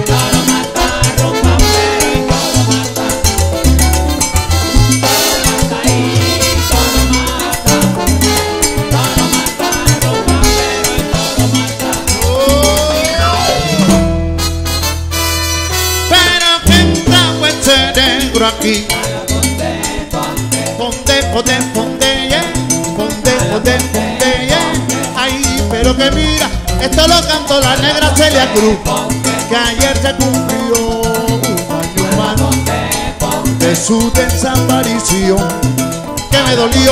Toro mata, rompame, toro mata. Toro mata ahí, toro mata. Toro mata, rompame, toro mata. Cerebro aquí, ponte, ponte, ponte, yeah. Ponte, ponte, ponte, yeah. Ay, pero que mira, esto lo cantó la negra Celia Cruz, que ayer se cumplió un año humano de su desaparición, que me dolió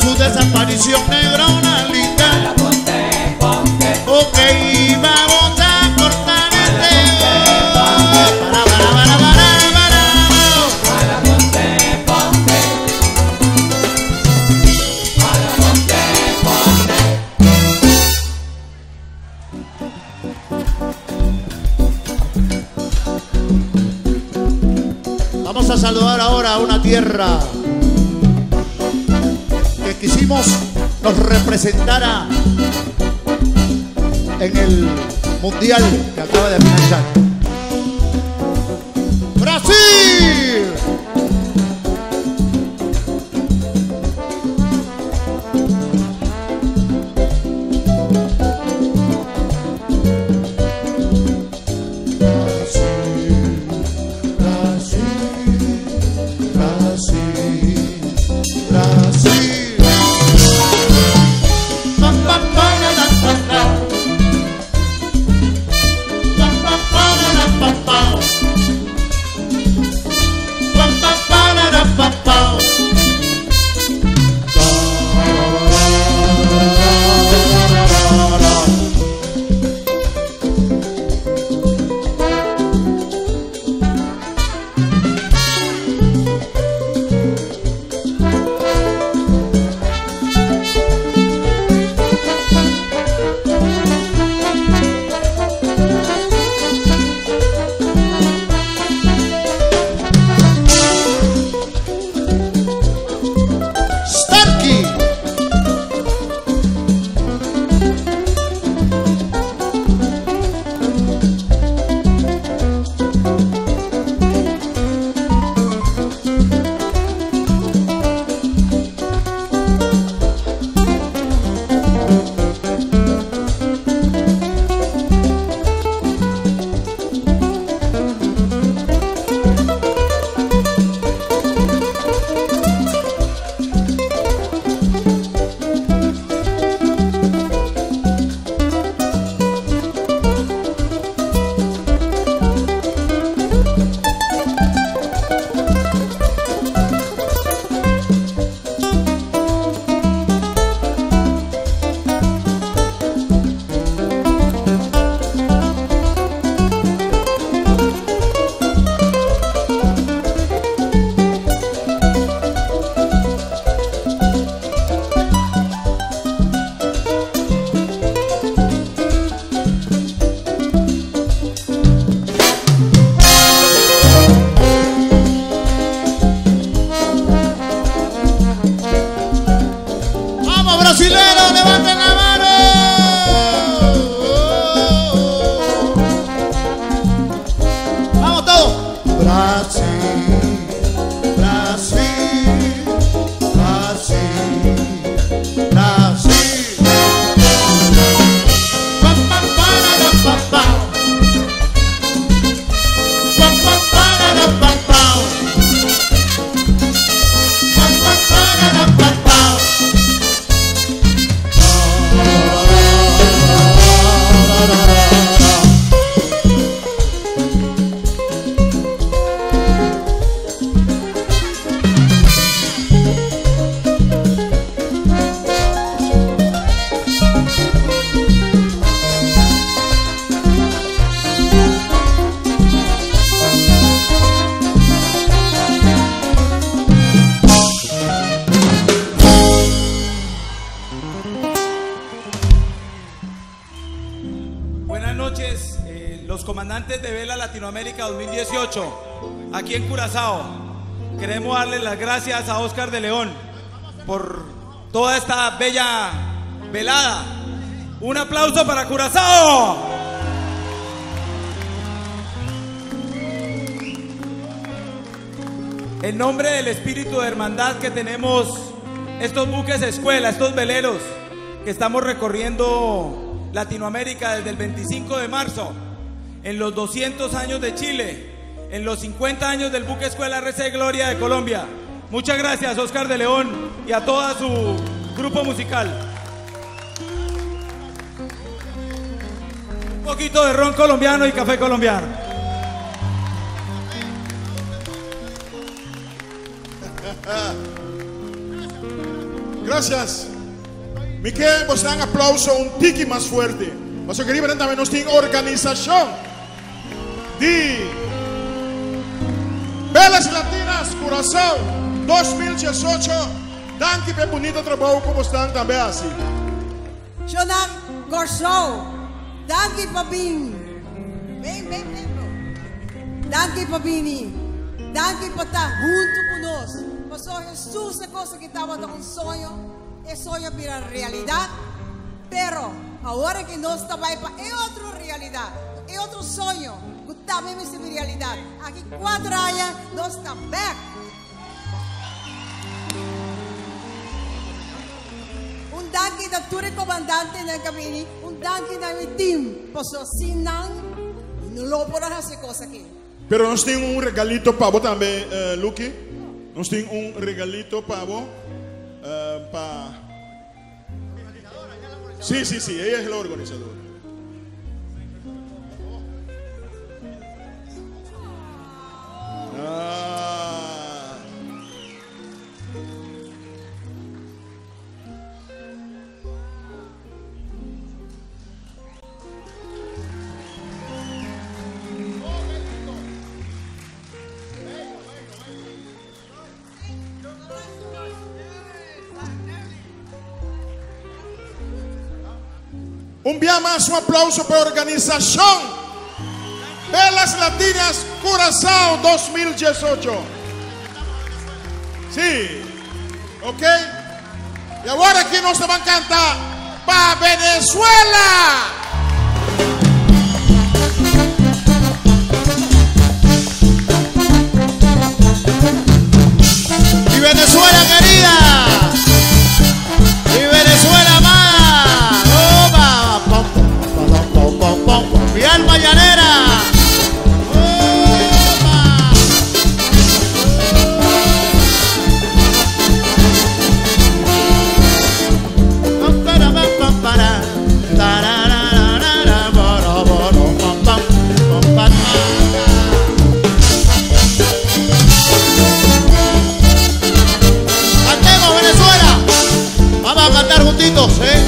su desaparición, negrona linda. Ok, vamos a cortar este. Vamos a saludar ahora a una tierra que quisimos nos representara en el mundial que acaba de finalizar. ¡Brasil! noches, los comandantes de Vela Latinoamérica 2018, aquí en Curazao. Queremos darle las gracias a Oscar de León por toda esta bella velada. Un aplauso para Curazao. En nombre del espíritu de hermandad que tenemos estos buques escuela, estos veleros que estamos recorriendo Latinoamérica desde el 25 de marzo, en los 200 años de Chile, en los 50 años del buque escuela ARC Gloria de Colombia. Muchas gracias, Oscar de León, y a todo su grupo musical. Un poquito de ron colombiano y café colombiano. Gracias. Miquel, vos dan aplauso un tiki más fuerte. Vos queridos también nos tienen organización de Velas Latinas Curazao 2018. Dan que bem bonito trabajo como están también así. Yo dan Corsao. Dan que papín. Vem. Dan que papini. Dan que patá junto conosco. Pasó Jesús, la cosa que estaba dando un sueño, el sueño para realidad, pero ahora que no está para otra realidad, es otro sueño, que también es realidad. Aquí 4 años no está back. Un danke a todo el comandante en el camino, un danke a mi team, pasó sin nada, no lo podrán hacer cosas aquí. Pero nos tiene un regalito para vos también, Luki. Nos tiene un regalito para vos. Sí, ella es la organizadora. Ah. Un día más, un aplauso para organización Velas Latinas Curazao 2018. Sí, ok. Y ahora aquí nos van a cantar para Venezuela. Y Venezuela querida. Y Venezuela amada. Mi alma llanera. Cantemos Venezuela. Vamos a cantar juntitos, ¿eh?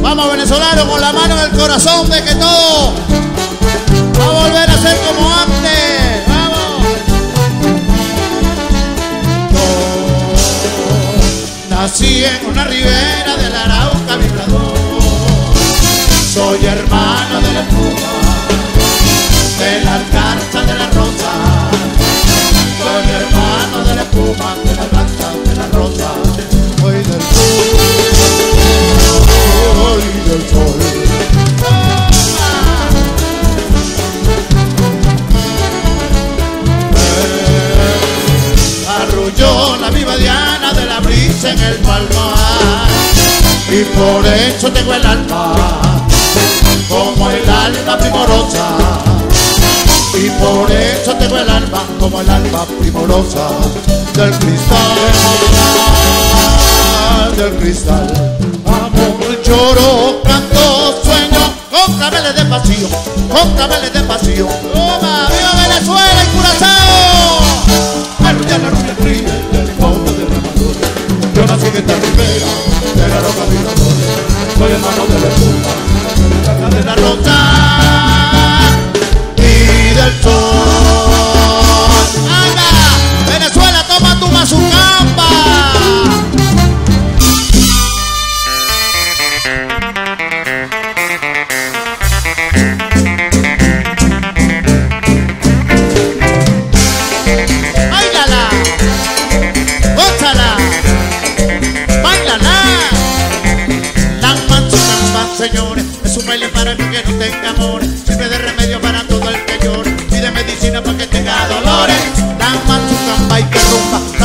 Vamos venezolanos con la mano en el corazón de que todo va a volver a ser como antes. Vamos. Yo nací en una ribera del Arauca vibrador. Soy hermano de la espuma, de las garchas de la rosa. Soy hermano de la espuma, de la blanca, de la rosa. Soy del sur. Y del sol. Arrulló la viva diana de la brisa en el palmar, y por eso tengo el alma como el alma primorosa. Y por eso tengo el alma como el alma primorosa del cristal, del cristal. Lloro, canto, sueño, con claveles de pasillo, con claveles de pasillo. ¡Toma! ¡Viva Venezuela y Curazao! Arrulla la rubia ríe del fondo de la madura. Yo nací en esta ribera de la roca vibradora. Soy hermano de la espuma, de la rosa y del sol. ¡Anda!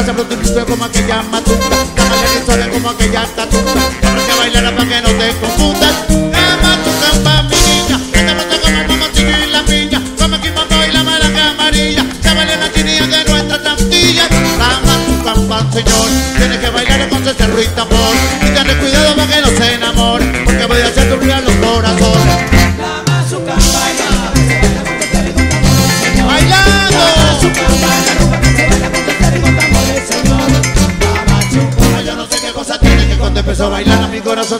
que producto como aquella matuta, la que historia como aquella tatuta, la que bailara para que no te confundas. Es matuca pa' mi niña, que te brota como mamoncillo y la piña, como aquí mambo y la maraca amarilla, se baila en la chinilla de nuestra tantilla. La matuca pa' señor, tienes que bailar con ese y tambor, y tener cuidado para que no se enamore, porque voy a hacer turbiar los corazones. Empezó bailando mi corazón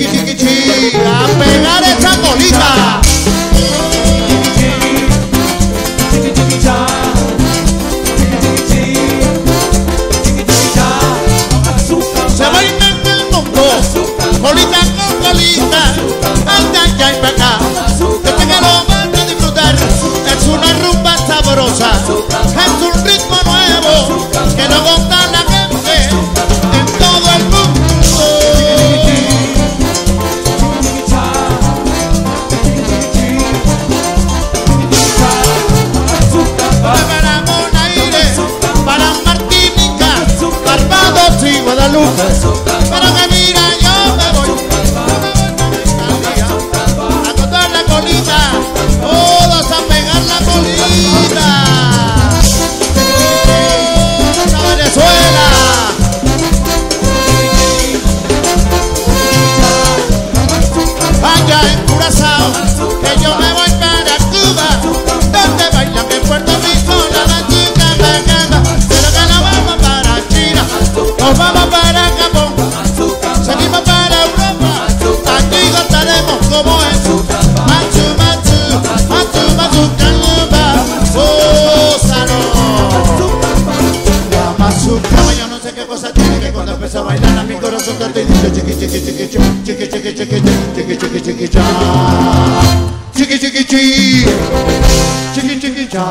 chiqui chiqui chiqui. A pegar esa colita. Se baila en el mundo, colita con colita, anda ya y para acá. Es un ritmo nuevo que no gusta la gente en todo el mundo. Para Bonaire, para Martinica, Barbados y Guadalupe. Pero que mira, yo me voy a cortar la colita, todos a pegar la colita. En Curazao, que yo me voy para Cuba, donde bailan en Puerto Rico la chica bacana, pero que nos vamos para China, nos vamos para Japón, seguimos para Europa, aquí gozaremos como es, machu machu, machu machu caluba, ósano, machu. Yo no sé qué cosa tiene que cuando empezó a bailar a mi corazón te dice chiqui chiqui chiqui chiqui chiqui chiqui. Chiqui chiqui chiqui chiqui chiqui chiqui.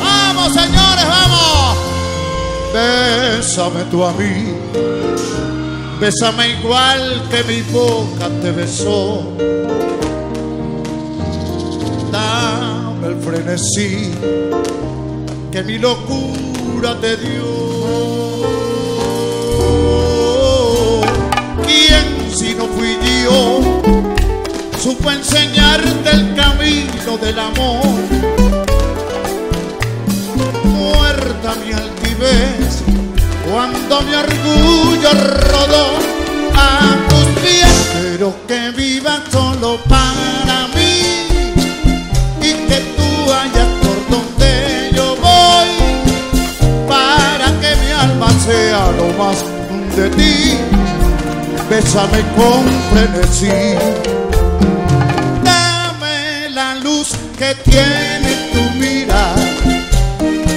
Vamos señores, vamos. Bésame tú a mí, bésame igual que mi boca te besó. Dame el frenesí que mi locura te dio. ¿Quién si no fui yo supo enseñarte el camino del amor? Muerta mi altivez cuando mi orgullo rodó a tus pies. Pero que viva solo para mí y que tú vayas por donde yo voy, para que mi alma sea lo más de ti. Bésame con frenesí, dame la luz que tiene tu mirada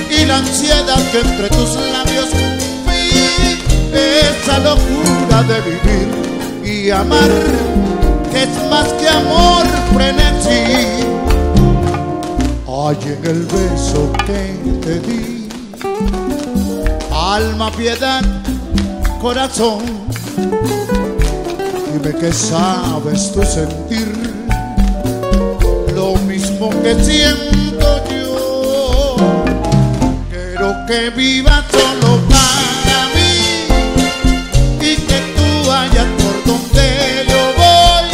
y la ansiedad que entre tus labios, esa locura de vivir y amar, que es más que amor, frenesí. Ay, en el beso que te di, alma, piedad, corazón, dime que sabes tú sentir lo mismo que siento yo. Quiero que vivas solo para mí, por donde yo voy,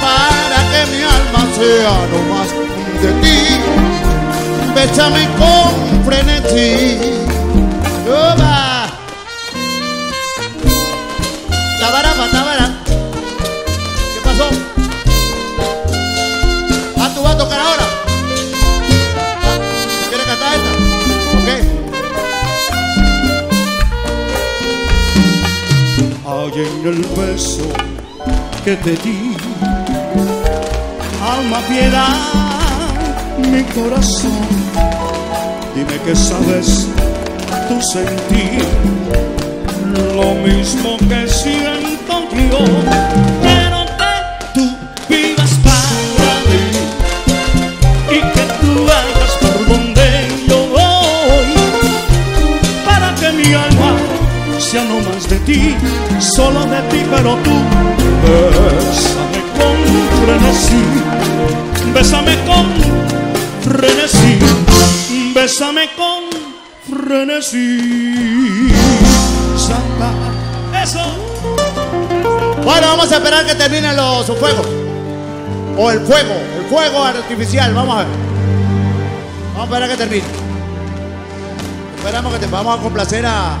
para que mi alma sea lo más de ti. Bésame con frenesí. ¡Oba! Tabara, tabara. ¿Qué pasó? ¿Ah, tú vas a tocar ahora? ¿Quieres cantar esta? Ok. Ay, en el beso que te di, alma, piedad, mi corazón, dime que sabes tu sentir lo mismo que siento yo. Quiero que tú vivas para mí y que tú vayas por donde yo voy, para que mi alma sea no más de ti, solo de ti, pero tú bésame con frenesí, bésame con frenesí, bésame con frenesí. Eso. Bueno, vamos a esperar que terminen los fuegos. O el fuego artificial. Vamos a ver. Vamos a esperar que termine. Esperamos que te vamos a complacer a...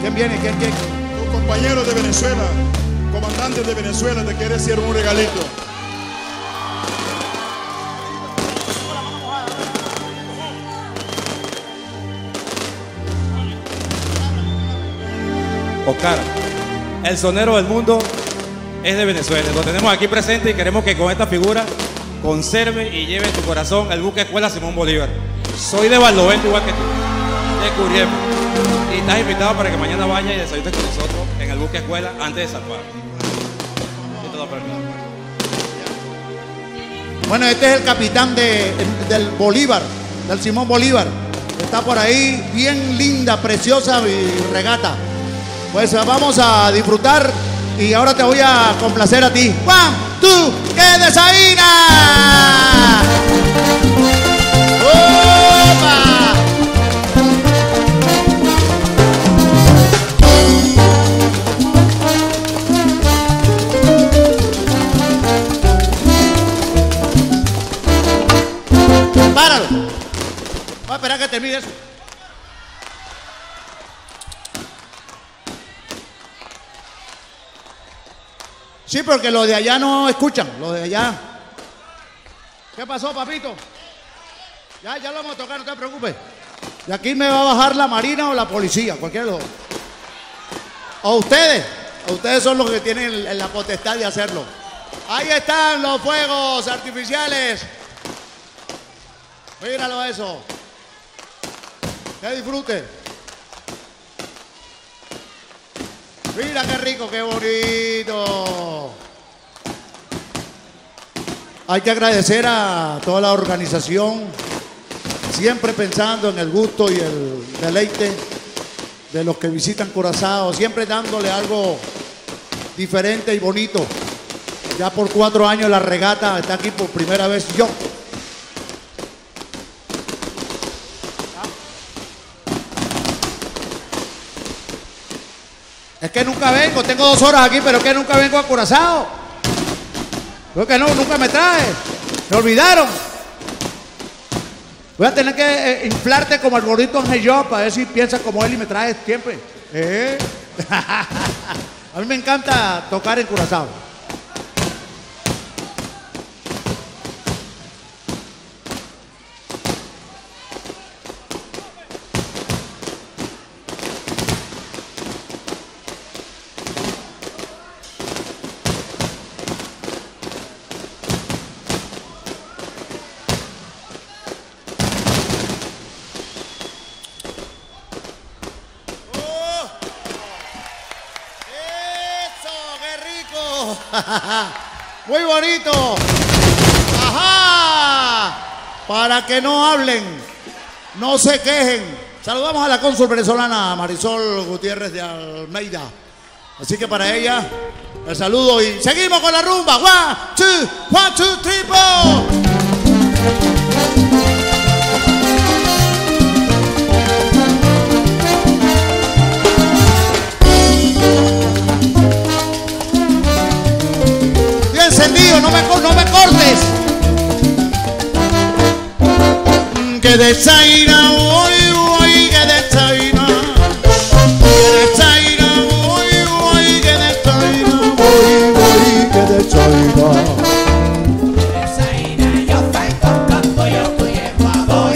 ¿Quién viene? ¿Quién? Los compañeros de Venezuela, comandantes de Venezuela, te quieren hacer un regalito. Oscar, el sonero del mundo es de Venezuela. Lo tenemos aquí presente y queremos que con esta figura conserve y lleve en tu corazón el buque Escuela Simón Bolívar. Soy de Barlovento igual que tú, de Curriemos. Y estás invitado para que mañana vayas y desayunes con nosotros en el buque Escuela antes de zarpar. Bueno, este es el capitán del Bolívar, del Simón Bolívar. Está por ahí, bien linda, preciosa y regata. Pues vamos a disfrutar y ahora te voy a complacer a ti. ¡Juan, tú, que desaina! ¡Opa! ¡Páralo! Voy a esperar que termine eso. Sí, porque los de allá no escuchan, los de allá. ¿Qué pasó, papito? Ya lo vamos a tocar, no te preocupes. De aquí me va a bajar la marina o la policía, cualquiera de los dos. A ustedes son los que tienen la potestad de hacerlo. Ahí están los fuegos artificiales. Míralo eso. Que disfruten. Mira qué rico, qué bonito. Hay que agradecer a toda la organización, siempre pensando en el gusto y el deleite de los que visitan Curazao, siempre dándole algo diferente y bonito. Ya por 4 años la regata está aquí por primera vez yo. Es que nunca vengo, tengo 2 horas aquí, pero es que nunca vengo a Curazao. Creo que no, nunca me trae. Me olvidaron. Voy a tener que inflarte como el gordito Ángel Yo para ver si piensas como él y me traes siempre. A mí me encanta tocar en Curazao. Muy bonito. Ajá. Para que no hablen, no se quejen. Saludamos a la cónsul venezolana Marisol Gutiérrez de Almeida. Así que para ella el saludo y seguimos con la rumba. 1, 2, 1, 2, 3, 4. No me cortes. Que desaina voy, que desaina. Que desaina voy, que desaina voy, que desaina. ¡Gózalo!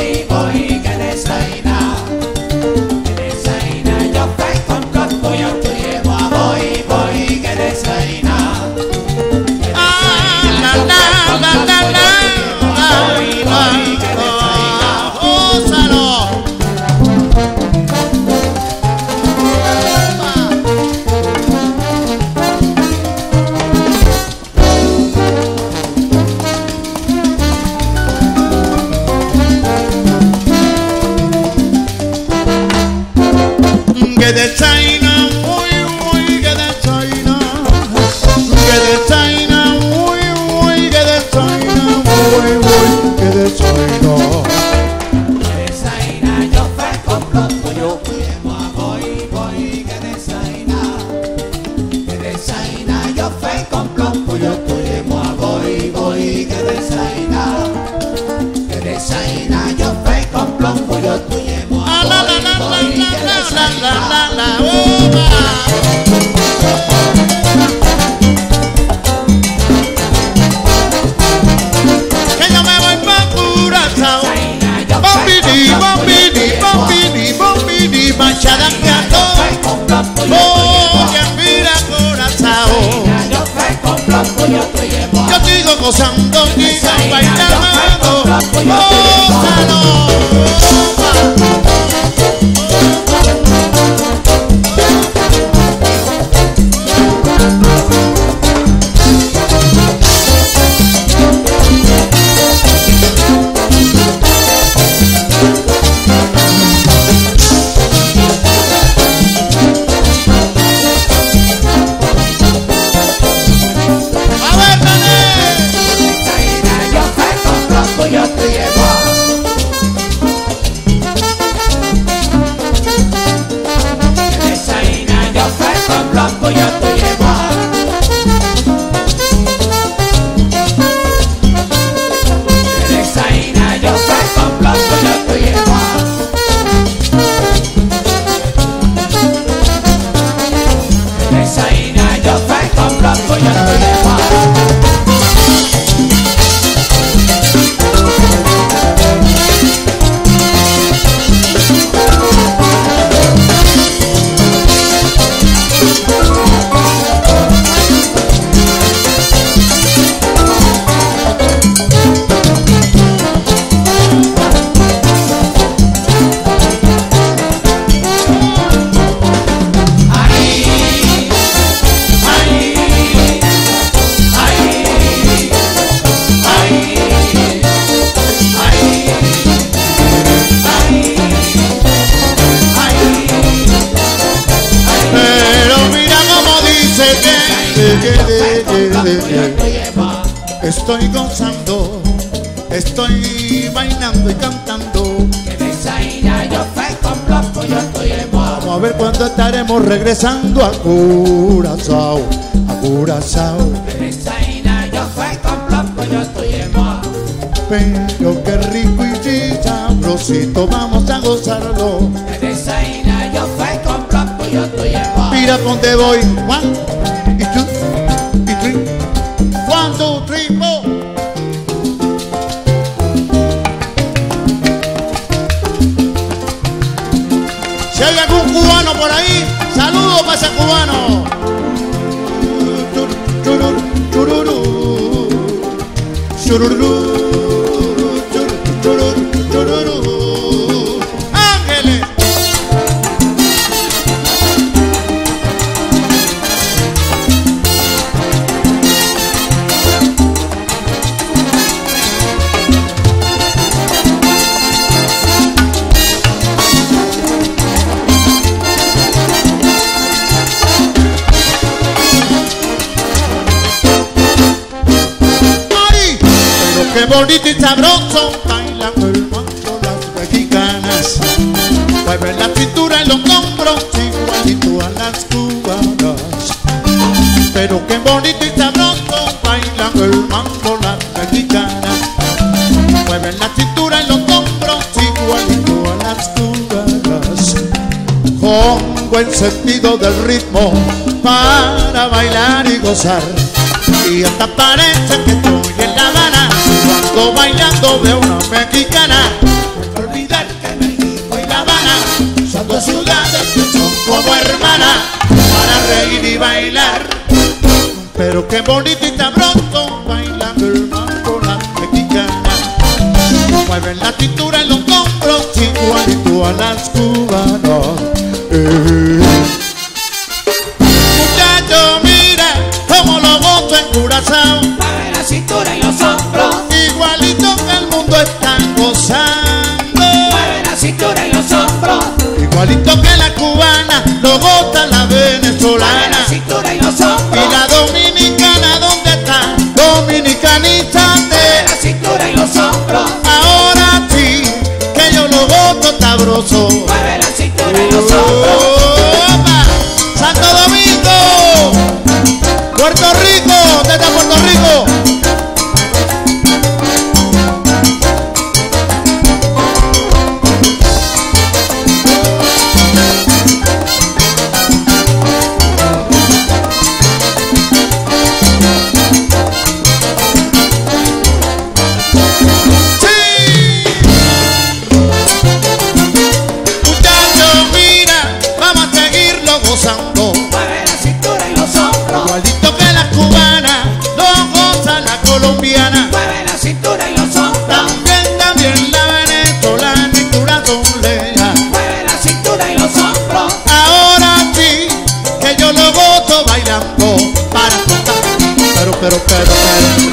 Gozando y bailando, gózalo. Estoy gozando, estoy bailando y cantando. Vamos a ver cuándo estaremos regresando a Curazao, a Curazao. Pero qué rico y sabrosito, vamos a gozarlo. Mira dónde voy, Juan. Si hay algún cubano por ahí, saludo para ese cubano. Ángeles. Qué bonito y sabroso bailando el mango las mexicanas, mueven la cintura y los hombros igualito a las cubanas. Pero qué bonito y sabroso bailando el mango las mexicanas, mueven la cintura y los hombros igualito a las cubanas. Con buen sentido del ritmo para bailar y gozar, y hasta parece que estoy en La Habana. Cuando bailando veo una mexicana, olvidar que México y La Habana son dos ciudades que son como hermanas, para reír y bailar. Pero qué bonito y sabroso bailando el mango la mexicana, mueven la cintura en los hombros igualito a las cubanas. Muchacho, mira cómo lo gozo en Curazao, mueve la cintura y los hombros igualito que el mundo está gozando. Mueve la cintura y los hombros igualito que la cubana, lo goza la venezolana. Mueve la cintura y los hombros. Y la dominicana, ¿dónde está? Dominicanizante. Mueve la cintura y los hombros. Ahora sí, que yo lo gozo sabroso. Mueve la cintura y los hombros. Opa, Santo Domingo, Puerto Rico, desde Puerto Rico.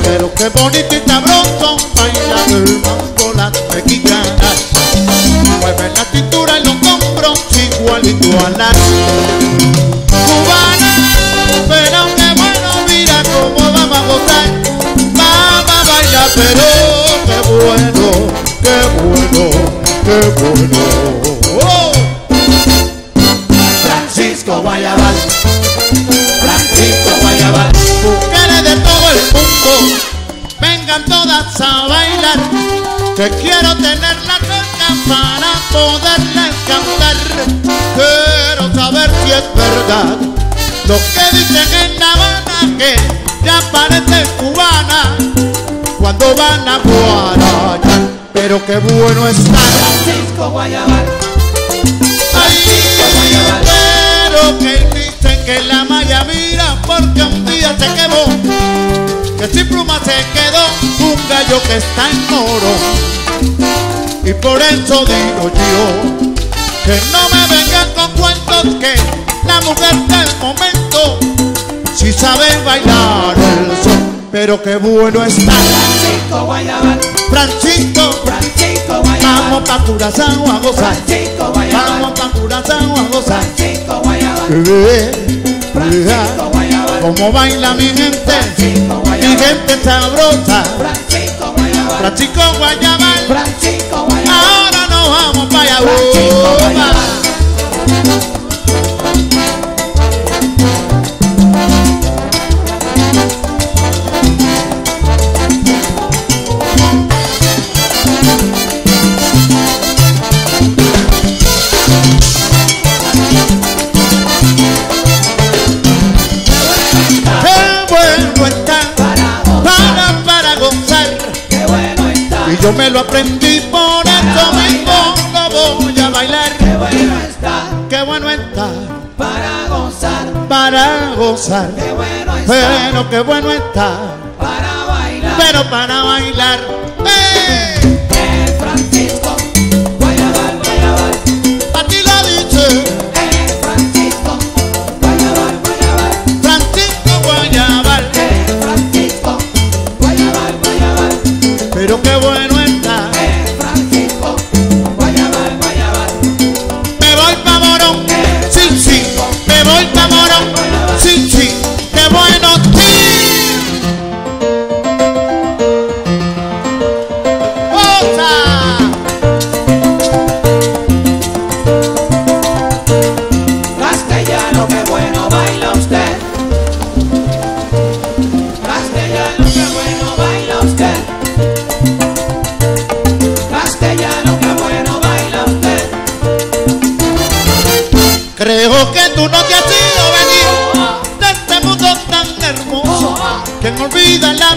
Pero qué bonito y sabroso baila el mambo las mexicanas. Mueve la cintura y los hombros igualito a las cubanas. Pero qué bueno, mira cómo vamos a gozar, vamos a bailar. Pero qué bueno, qué bueno, qué bueno. ¡Oh! Francisco Guayabal, Francisco Guayabal. Mujeres de todo el mundo, vengan todas a bailar, que quiero tener la cuenta para poderles cantar. Quiero saber si es verdad lo que dicen en La Habana, que ya parecen cubanas cuando van a guarachar. Pero qué bueno está Francisco Guayabal, Francisco Guayabal. Pero que dicen que la malla mira porque un día se quemó, que sin pluma se quedó un gallo que está en moro. Y por eso digo yo que no me vengan con cuentos, que la mujer del momento si sabe bailar el sol. Pero qué bueno está Francisco Guayabal, Francisco, Francisco Guayabal. Vamos pa' Curazao a gozar, Francisco Guayabal. Vamos pa' Curazao a gozar, Francisco Guayabal, Francisco Guayabal. Como baila mi gente, mi gente sabrosa, Francisco Guayabal, Francisco Guayabal, Francisco Guayabal. Ahora nos vamos pa' allá, Francisco Guayabal. Yo me lo aprendí, por eso mismo lo voy a bailar. Qué bueno está, qué bueno está, para gozar, para gozar. Qué bueno está, pero qué bueno está, para bailar, pero para bailar. Francisco Guayabal, Guayabal. A ti lo dice Francisco Guayabal, Guayabal. Francisco Guayabal, Francisco Guayabal, Guayabal. Pero qué bueno.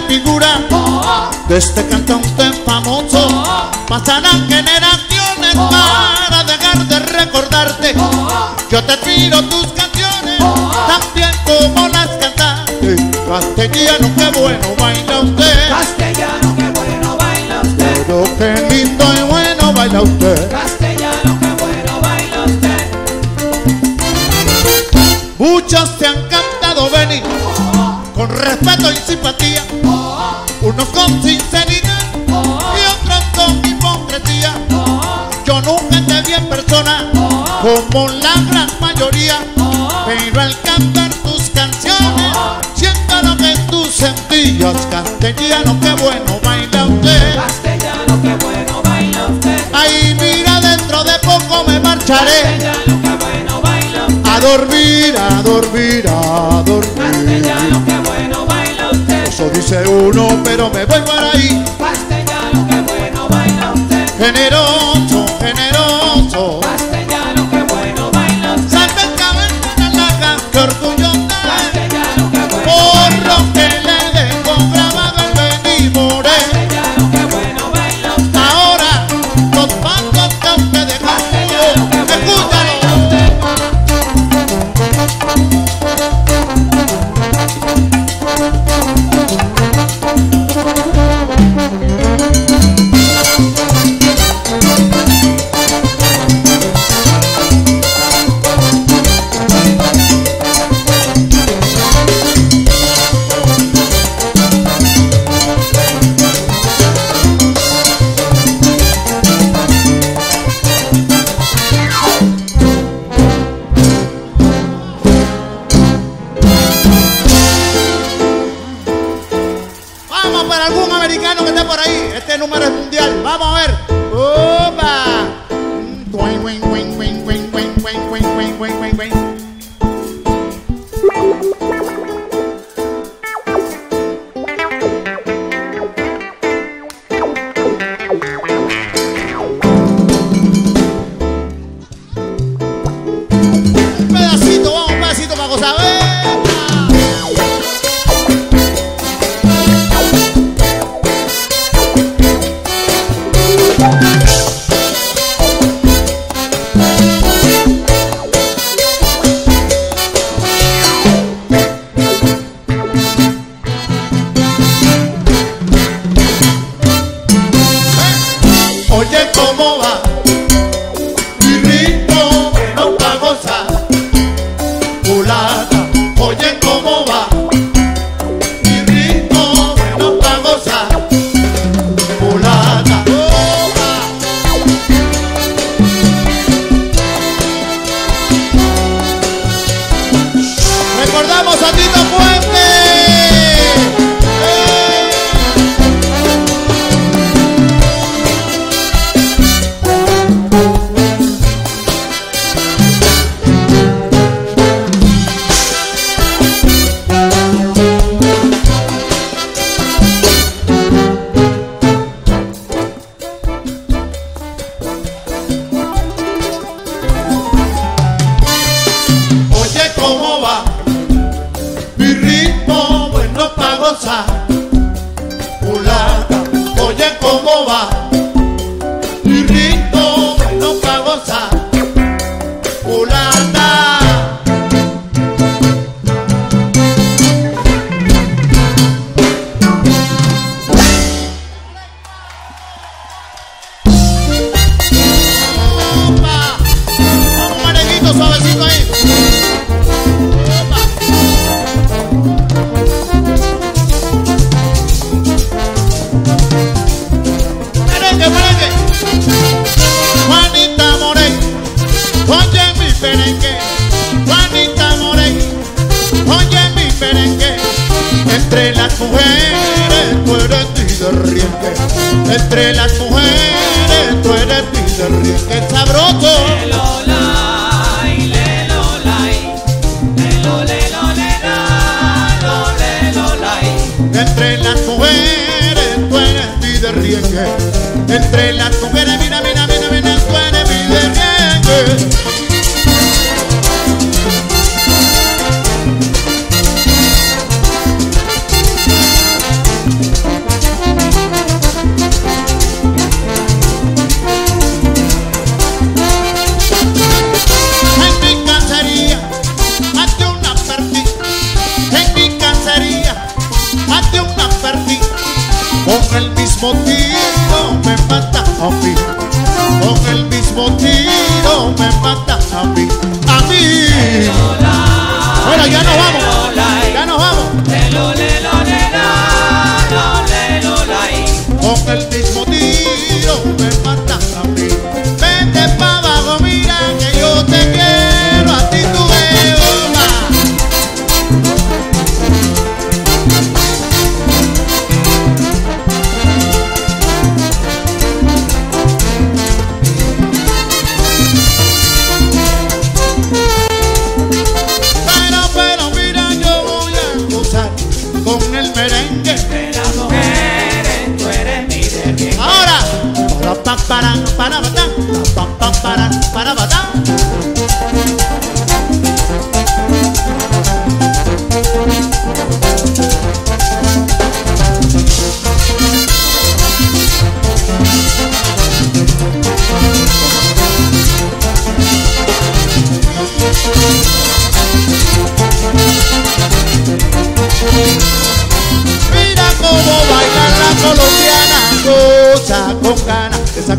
Figura de este cantante famoso, pasarán generaciones para dejar de recordarte. Yo te pido tus canciones, también como las cantaste. Castellano, qué bueno baila usted, castellano, qué bueno baila usted. Pero qué lindo y bueno baila usted, castellano, qué bueno baila usted. Muchos te han cantado venir con respeto y simpatía, unos con sinceridad y otros con hipocresía. Yo nunca te vi en persona como la gran mayoría, pero al cantar tus canciones siento lo que tú sentías. Castellano, qué bueno baila usted, castellano, qué bueno baila usted. Ay, mira, dentro de poco me marcharé, castellano, qué bueno baila usted. A dormir, a dormir, a dormir, castellano, qué bueno baila usted. Eso dice uno, pero me voy para ahí. Castellano, qué bueno baila usted. Generoso, generoso, castellano, qué bueno baila usted. Salve el cabello de la gran que orgullosa, castellano, qué bueno por lo que le dejo grabado el venimore. Castellano, qué bueno baila usted. Ahora, los pasos que usted dejó, castellano, qué bueno baila usted. de números mundial. Vamos a ver. ¡Opa! Un pedacito para gozar. Entre las mujeres tú eres mi de rica, es sabroso. Entre las mujeres tú eres mi de rica. Entre las mujeres, mira, mira, mira, mira, tú eres mi de rica.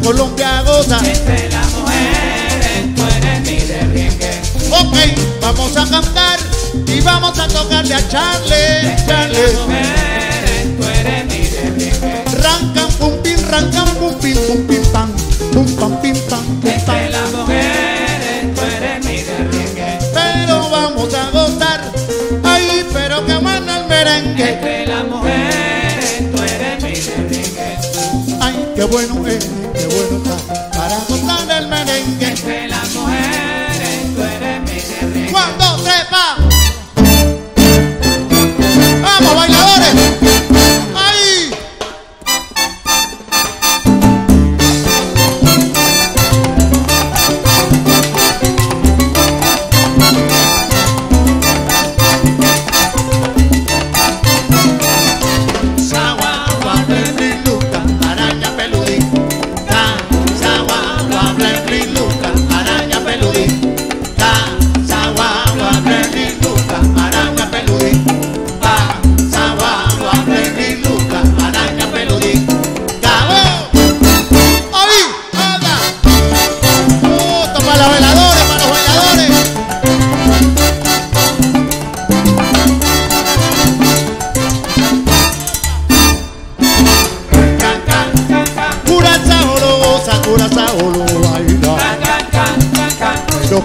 Colombia goza. Entre las mujeres tú eres mi derrienque. Ok, vamos a cantar y vamos a tocarle a Charlie. Entre Charlie. Las mujeres tú eres mi derrienque. Rancan pum pim pam, pum pam pim pam pum pam. Entre las mujeres tú eres mi derrienque. Pero vamos a gozar, ay, pero que manda el merengue. Entre las mujeres tú eres mi derrienque. Ay, qué bueno es, qué bueno está, para gozar el merengue. Entre las mujeres tú eres mi merengue. ¡Cuando trepa! ¡Vamos, bailadores! ¡Ahí!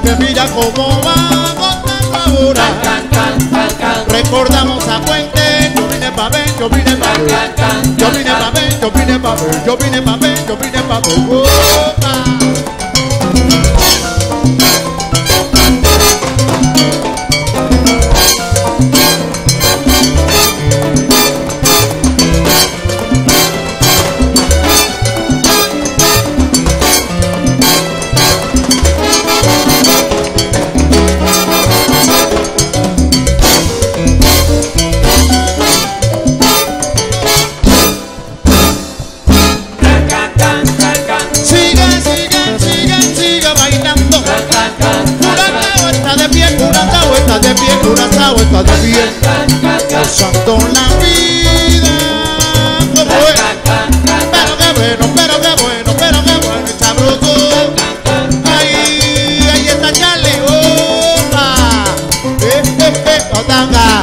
Que mira cómo va contando ahora. Recordamos a Puente. Yo vine pa' ver, yo vine pa' ver, yo vine pa' ver, yo vine pa' ver, yo vine pa' ver, yo vine pa' ver, yo vine pa' ver. Curaçao está de pie, gozando la vida, como es. Pero qué bueno, y sabroso. Ahí, ahí está Charlie, opa, otanga.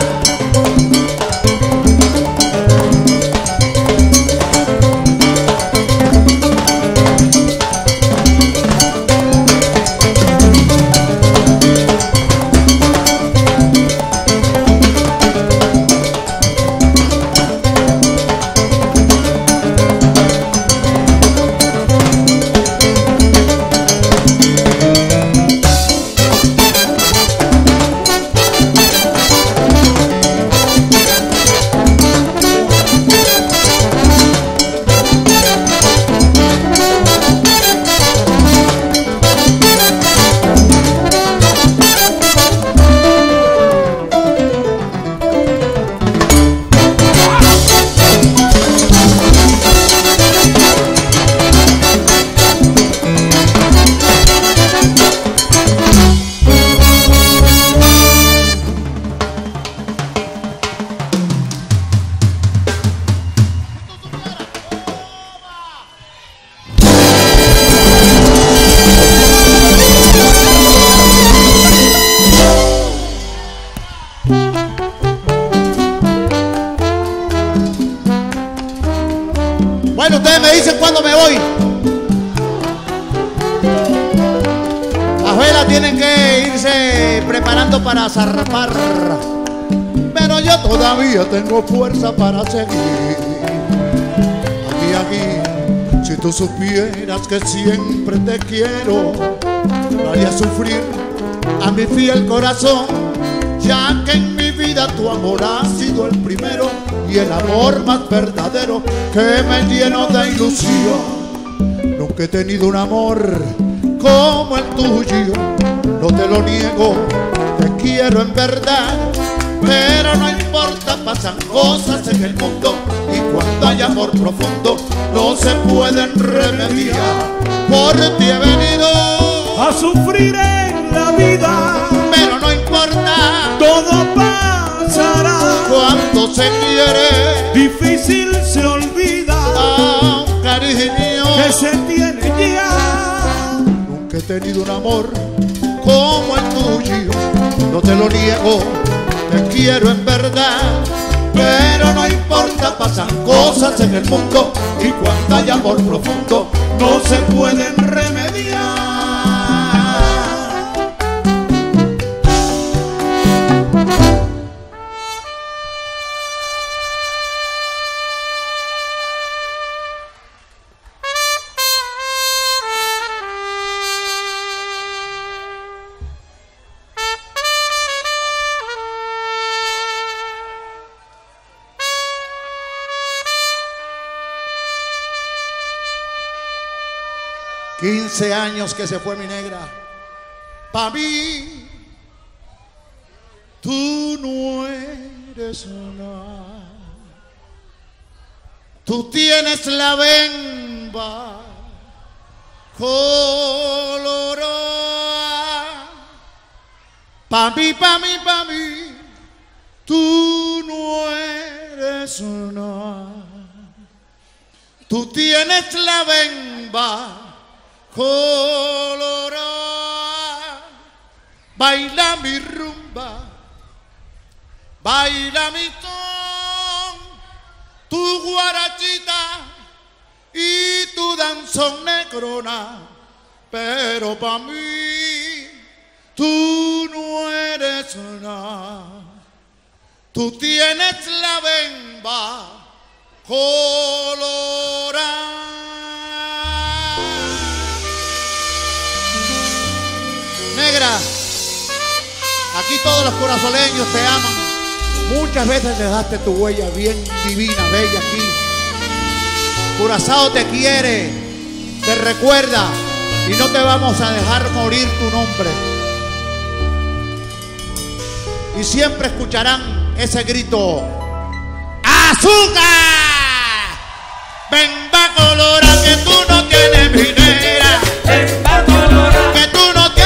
Bueno, ustedes me dicen cuándo me voy. Las velas tienen que irse preparando para zarpar, pero yo todavía tengo fuerza para seguir. Aquí, si tú supieras que siempre te quiero, no haría sufrir a mi fiel corazón, ya que en mi vida tu amor ha sido el primero y el amor más verdadero que me lleno de ilusión. Nunca he tenido un amor como el tuyo, no te lo niego, te quiero en verdad, pero no importa, pasan cosas en el mundo y cuando hay amor profundo no se pueden remediar. Por ti he venido a sufrir en la vida, pero no importa, todo pasará. Cuando se quiere, difícil se olvida un cariño que se tiene ya. Nunca he tenido un amor como el tuyo, no te lo niego, te quiero en verdad, pero no importa, pasan cosas en el mundo y cuando hay amor profundo no se pueden remediar. 15 años que se fue mi negra. Pa' mí, tú no eres nada. Tú tienes la bemba colorada. Pa' mí, pa' mí, pa' mí, tú no eres nada. Tú tienes la bemba colorada. Baila mi rumba, baila mi ton, tu guarachita y tu danzón negrona, pero pa' mí tú no eres nada. Tú tienes la bemba colorada. Negra, aquí todos los curazoleños te aman. Muchas veces dejaste tu huella bien divina, bella aquí. Curazao te quiere, te recuerda y no te vamos a dejar morir tu nombre. Y siempre escucharán ese grito: ¡azúcar! Bemba colorada, que tú no tienes mi negra. Bemba colorada, que tú no tienes.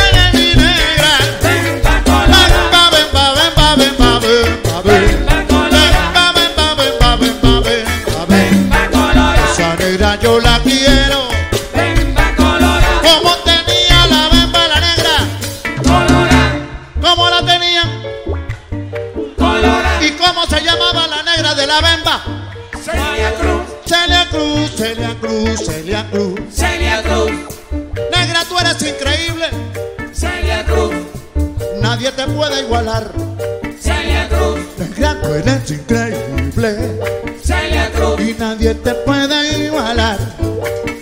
Yo la quiero, bemba colorada, como tenía la bemba la negra, colorada, como la tenía, colorada, y cómo se llamaba la negra de la bemba, Celia Cruz, Celia Cruz, Celia Cruz, Celia Cruz, Celia Cruz, negra tú eres increíble, Celia Cruz, nadie te puede igualar, Celia Cruz, negra tú eres increíble. Y nadie te puede igualar,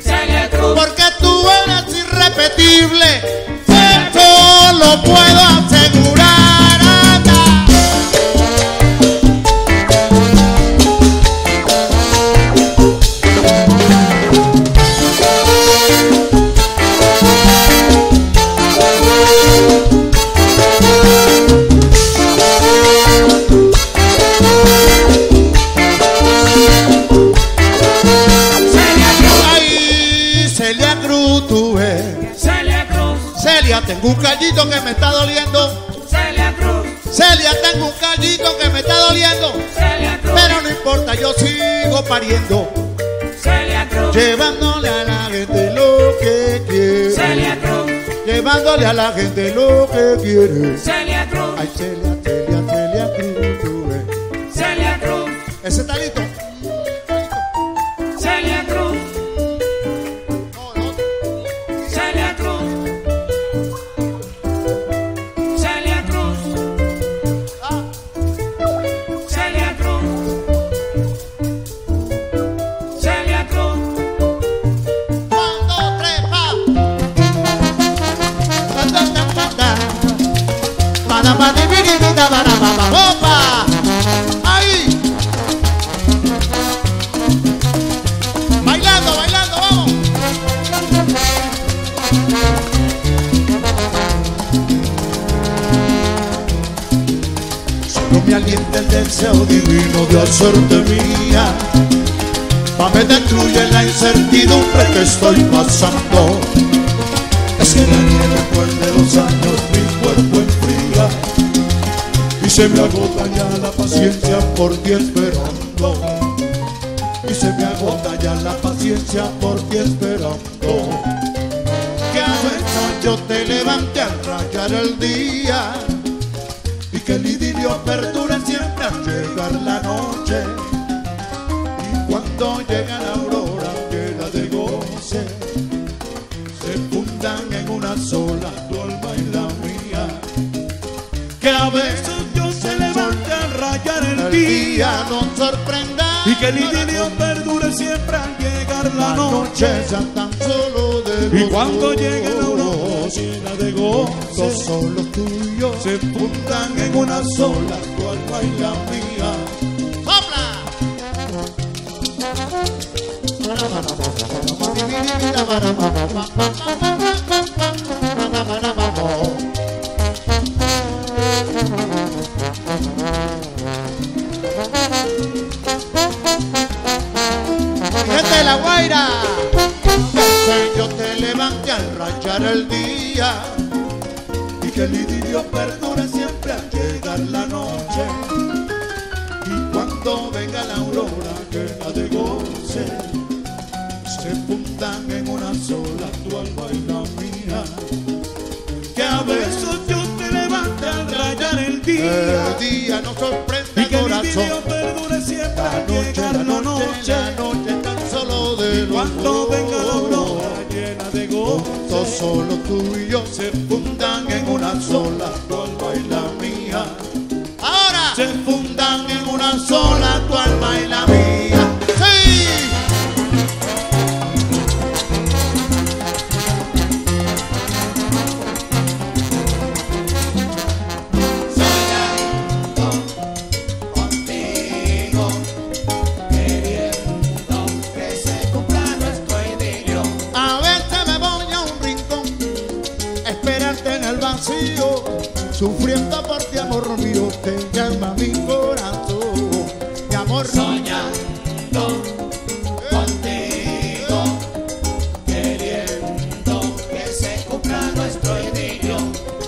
Celia Cruz, porque tú eres irrepetible. Eso lo puedo asegurar. Anda. Tengo un callito que me está doliendo, Celia Cruz. Celia, tengo un callito que me está doliendo, Celia Cruz. Pero no importa, yo sigo pariendo, Celia Cruz. Llevándole a la gente lo que quiere, Celia Cruz. Llevándole a la gente lo que quiere, Celia Cruz. Ay, Celia, Celia, Celia Cruz, tú ves. Celia Cruz. Ese talito. ¡Opa! ¡Ahí! Bailando, bailando, vamos. Solo me alienta el deseo divino de hacerte mía. Pa' me destruye la incertidumbre que estoy pasando. Es que nadie recuerde los años, mi cuerpo enfría. Y se me agota ya la paciencia por ti esperando. Y se me agota ya la paciencia por ti esperando. Que a veces yo te levante al rayar el día. Y que el idilio perdure siempre al llegar la noche. Y cuando llega la aurora llena de goce, se fundan en una sola tu alma y la mía. Que a veces el día nos sorprenda y que el idilio perdure siempre al llegar la noche, ya tan solo de gozo. Y cuando llegue la aurora llena de gozo, solo tú y yo se fundan en una sola, tu alma y la mía. ¡Sopla! La guaira. Que yo te levanté al rayar el día y que el lidio perdure siempre al llegar la noche, y cuando venga la aurora que la de goce se fundan en una sola tu alma y la mía. Que a besos yo te levanté al rayar el día, el día no sorprende y que el lidio perdure siempre al llegar la noche, la noche. Y cuando venga la aurora llena de gozo, solo tú y yo se fundan en una sola tu alma y la mía. Ahora se fundan en una sola tu alma y la mía. ¡Sí! Sufriendo por ti, amor mío, te llama mi corazón, mi amor. Soñando contigo, queriendo que se cumpla nuestro idilio.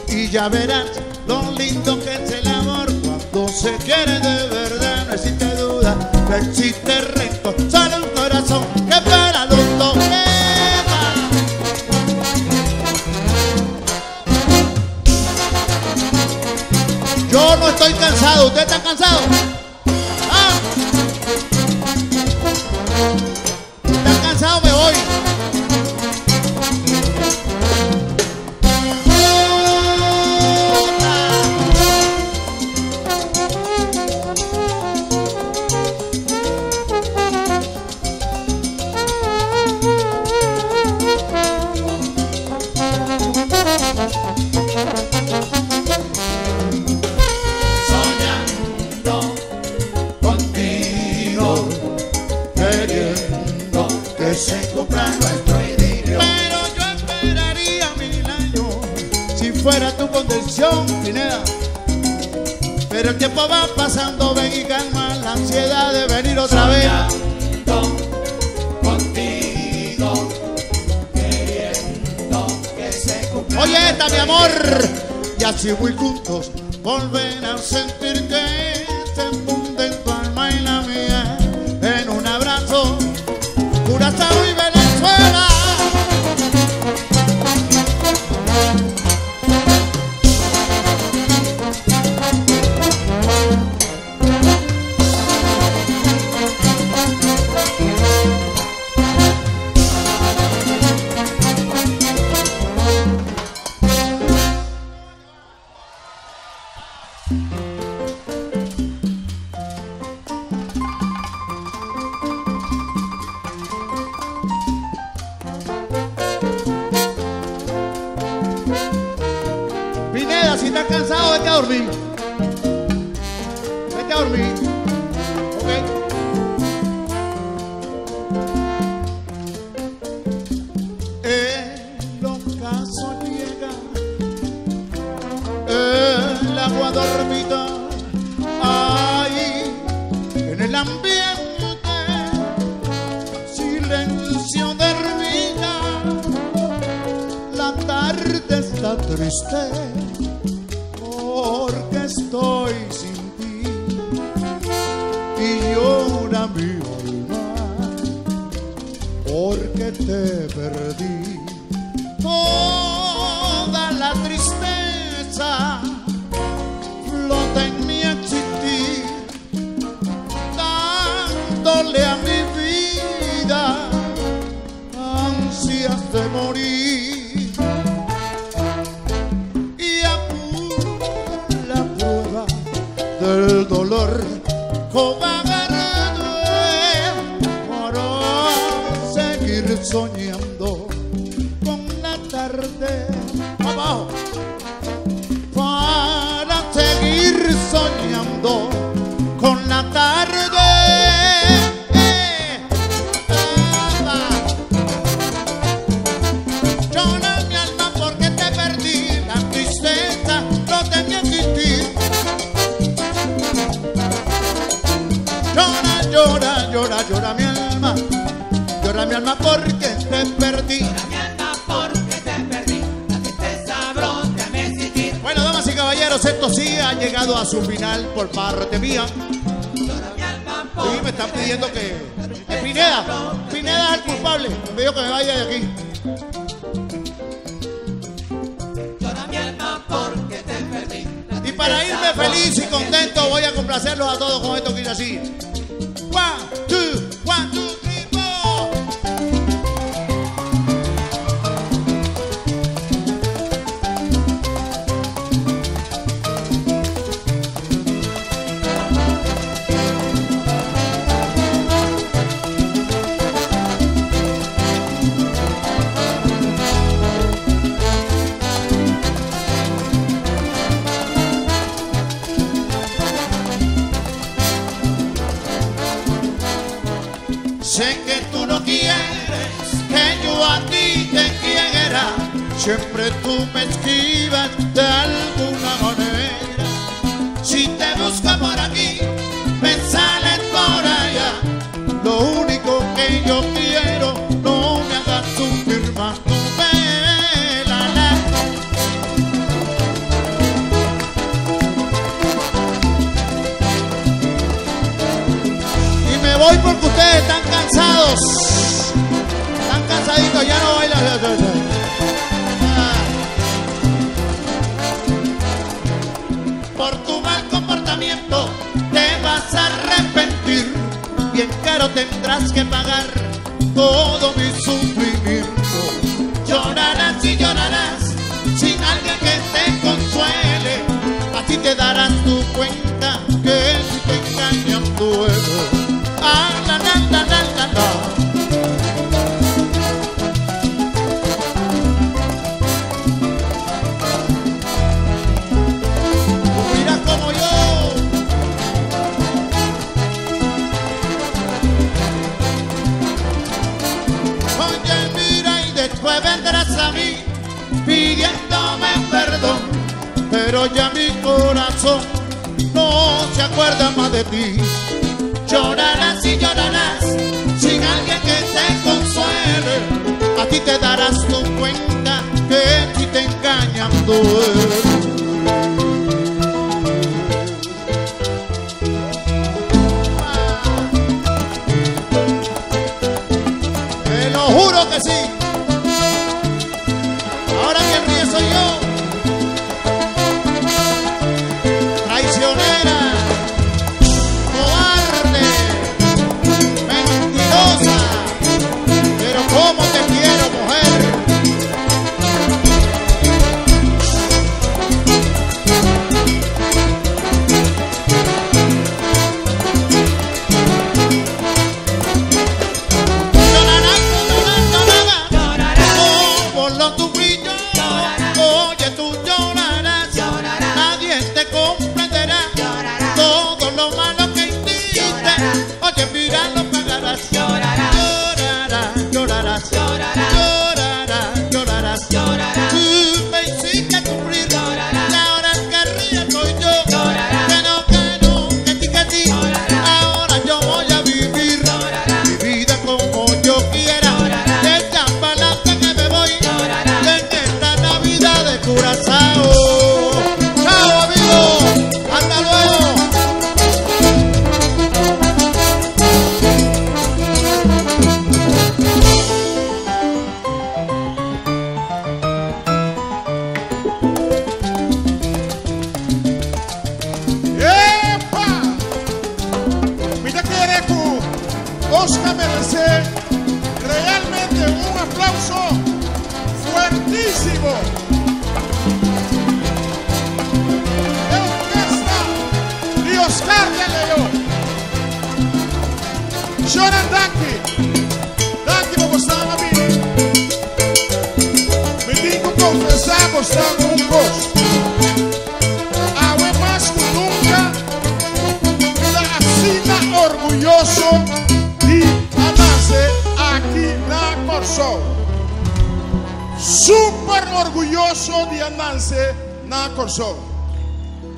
Y ya verás lo lindo que es el amor cuando se quiere de verdad. No existe duda, no existe reto, solo un corazón que para los dos. Yo no estoy cansado, ¿usted está cansado? ¿Ah? ¿Está cansado? Me voy. Pero el tiempo va pasando, ven y calma la ansiedad de venir otra vez. Soñando contigo, queriendo que se cumpla. Oye esta, mi amor. Y así muy juntos volver a sentir que se funden tu alma y la mía en un abrazo. Curazao y Venezuela. Soñando con la tarde. alma porque te perdí. A mi alma porque te perdí. La tristeza brota me existir. Bueno, damas y caballeros, esto sí ha llegado a su final por parte mía. Sí, me están pidiendo que Pineda es el culpable. Me dijo que me vaya de aquí. Y para irme feliz y contento voy a complacerlos a todos con esto que es así. 1, 2, 1, 2, 3, 4. Sé que tú no quieres que yo a ti te quiera, siempre tú me esquivas de alguna manera. Si te busco por aquí, me sales por allá. Lo único que yo quiero, no me hagas sufrir más tu vela. Y me voy porque ustedes están cansados, están cansaditos, ya no bailan. Por tu mal comportamiento te vas a arrepentir, bien caro tendrás que pagar todo mi sufrimiento. Llorarás y llorarás sin alguien que te consuele, así te darás tu cuenta que si te engañan duele. Mira como yo. Oye, mira, y después vendrás a mí pidiéndome perdón, pero ya mi corazón no se acuerda más de ti. Llorarás y llorarás sin alguien que te consuele, a ti te darás tu cuenta que si te engañan duele. Te lo juro que sí. Ahora que ríe soy yo.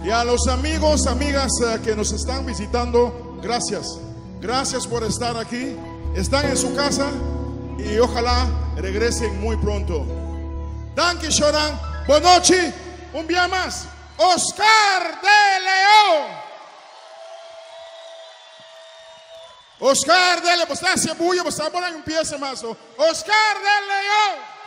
Y a los amigos, amigas que nos están visitando, gracias. Gracias por estar aquí. Están en su casa, y ojalá regresen muy pronto. Danke Shoran, buenas noches, un día más. Oscar de León. Oscar de León, pues está hacia bulla, pues está por ahí un pie ese mazo. Oscar de León.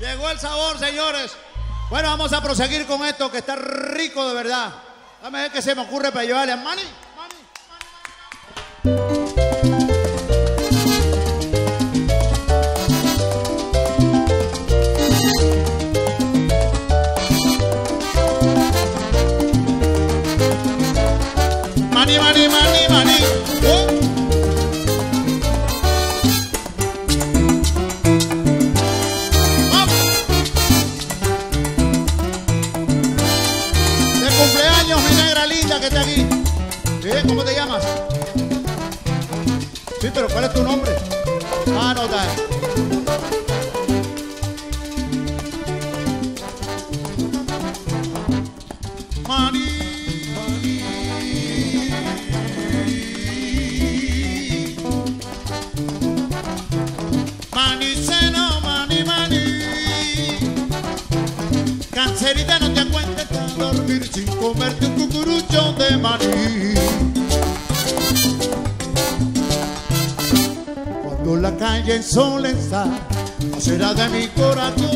Llegó el sabor, señores. Bueno, vamos a proseguir con esto que está rico de verdad. Dame ver qué se me ocurre para llevarle a Manny. ¿Cómo te llamas? Sí, pero ¿cuál es tu nombre? Ah, no, dale. Mani, Mani, Maniceno, Mani, Mani. Cancerita, no te acuestes a dormir sin comerte un cucurucho de maní. La calle en sol está, no será de mi corazón.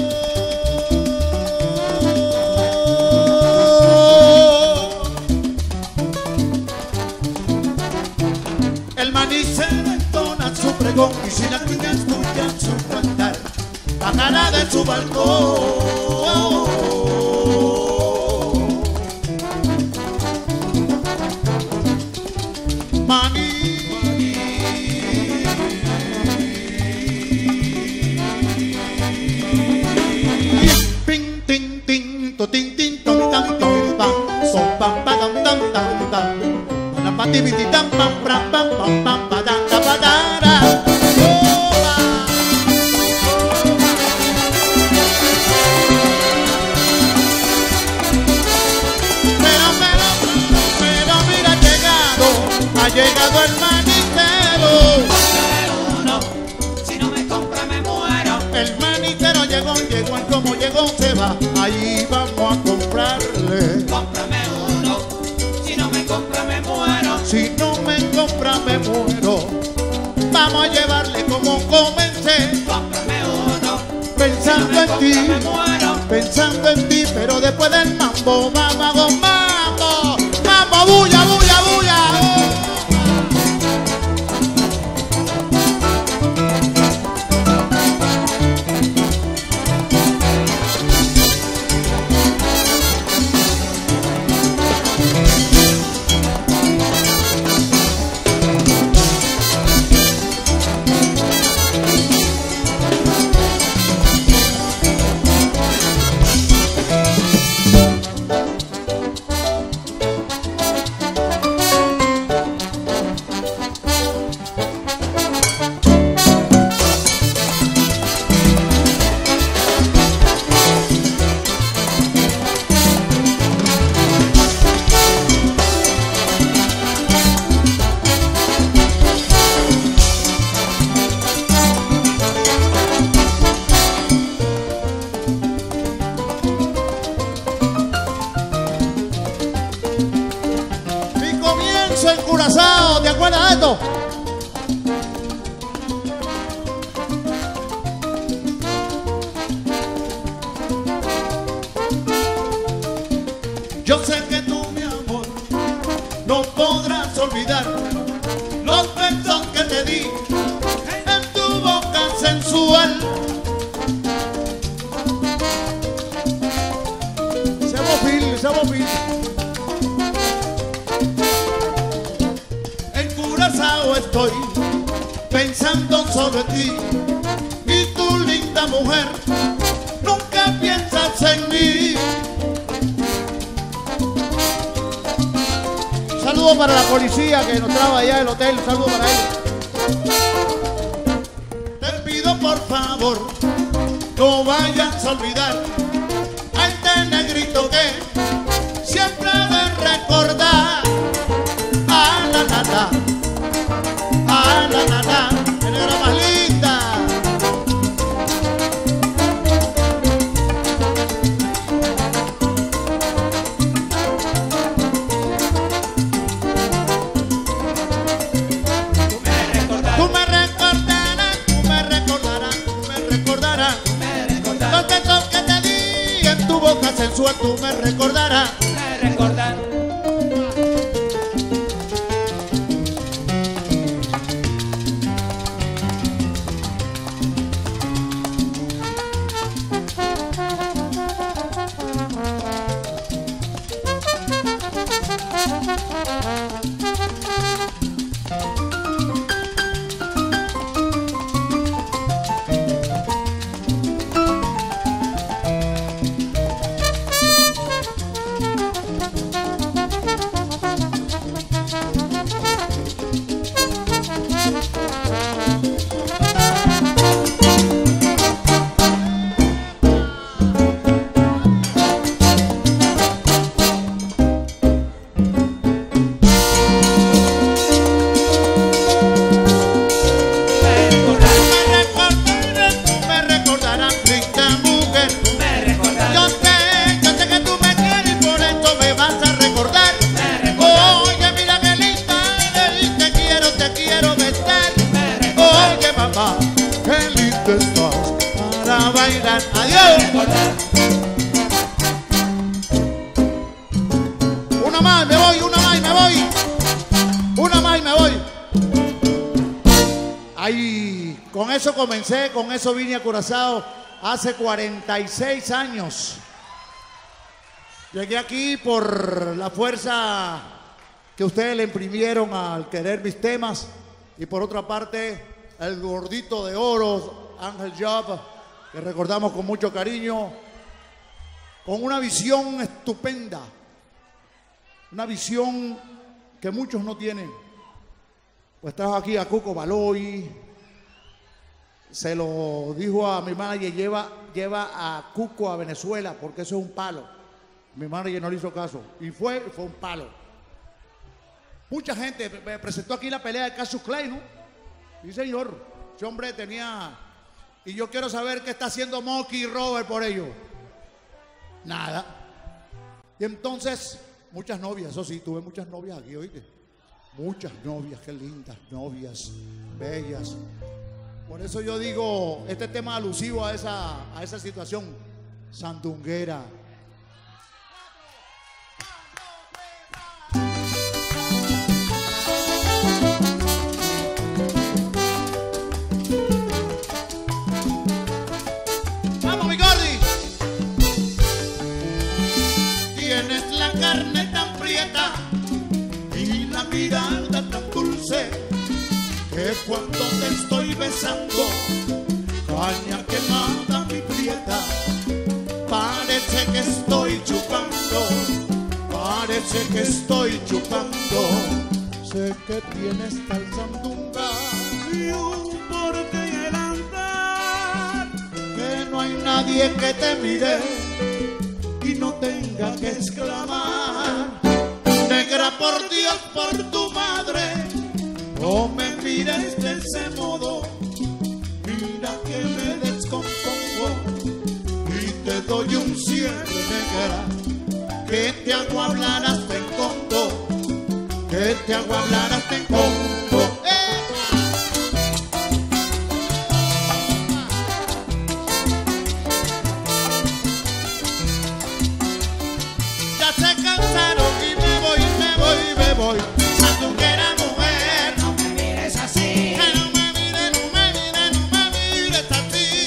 El maní se entona su pregón y si la cuña escucha su cantar, bajará de su balcón. Maní. Pensando en ti, pero después del mambo, mambo, mambo, mambo, bulla, bulla, bulla. No podrás olvidar los besos que te di. Nacional. Se móvil. En Curazao estoy pensando solo en ti, y tu linda mujer nunca piensas en mí. Saludos para la policía que nos traba allá el hotel, saludos para ellos. Te pido por favor, no vayas a olvidar a este negrito que siempre de recordar. A la nana, a la nana, que negra más linda. Sensual, tú me recordarás, me recordarás. Con eso vine a Curazao hace 46 años. Llegué aquí por la fuerza que ustedes le imprimieron al querer mis temas, y por otra parte el gordito de oro Ángel Job, que recordamos con mucho cariño, con una visión estupenda, una visión que muchos no tienen. Pues trajo aquí a Cuco Valoy. Se lo dijo a mi manager, lleva a Cuco a Venezuela porque eso es un palo. Mi manager no le hizo caso y fue un palo. Mucha gente me presentó aquí la pelea de Cassius Clay, ¿no? Sí, señor. Ese hombre tenía... Y yo quiero saber qué está haciendo Mocky y Robert por ello. Nada. Y entonces, muchas novias, eso sí, tuve muchas novias aquí, oíste. Muchas novias, qué lindas novias, bellas. Por eso yo digo, este tema alusivo a esa situación sandunguera. ¡Vamos, mi Gordi! Tienes la carne tan prieta y la mirada tan dulce, que cuando te estoy besando, caña quemada mi prieta, parece que estoy chupando, parece que estoy chupando. Sé que tienes tal sandunga y un porte en el andar, que no hay nadie que te mire y no tenga que exclamar. Negra, por Dios, por tu madre, no me mires de ese modo, mira que me descompongo y te doy un cien, negra, que te hago hablar hasta en conto, que te hago hablar hasta en conto. Ya se cansaron y me voy. Así. Que no me mire, no me mire, no me mire así.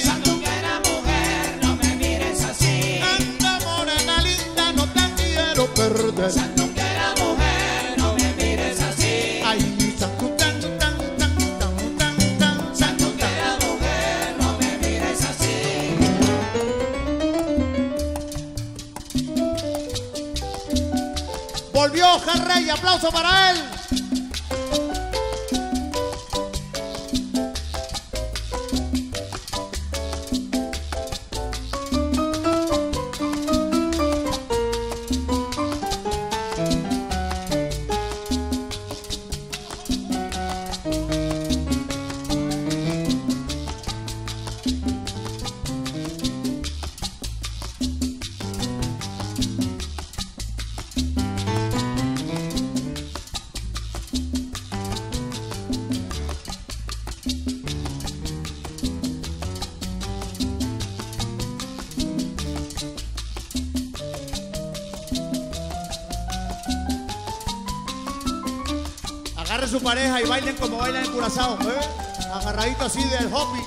morder. Santo volvió Jarrey, aplauso para él. Agarre su pareja y bailen como bailan en Curazao, ¿eh? Agarradito así del hopi.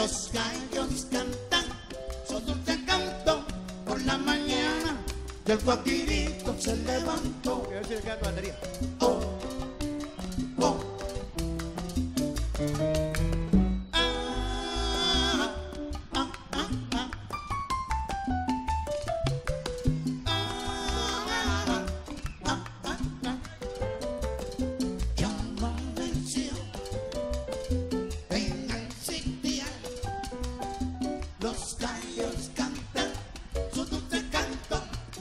Los gallos cantan, su dulce canto, por la mañana del guaquirito se levantó. Oh, oh. Ah, ah, ah, ah. Ah, ah, ah, ah. Ya amaneció en el sitio. Los gallos cantan, su dulce canto,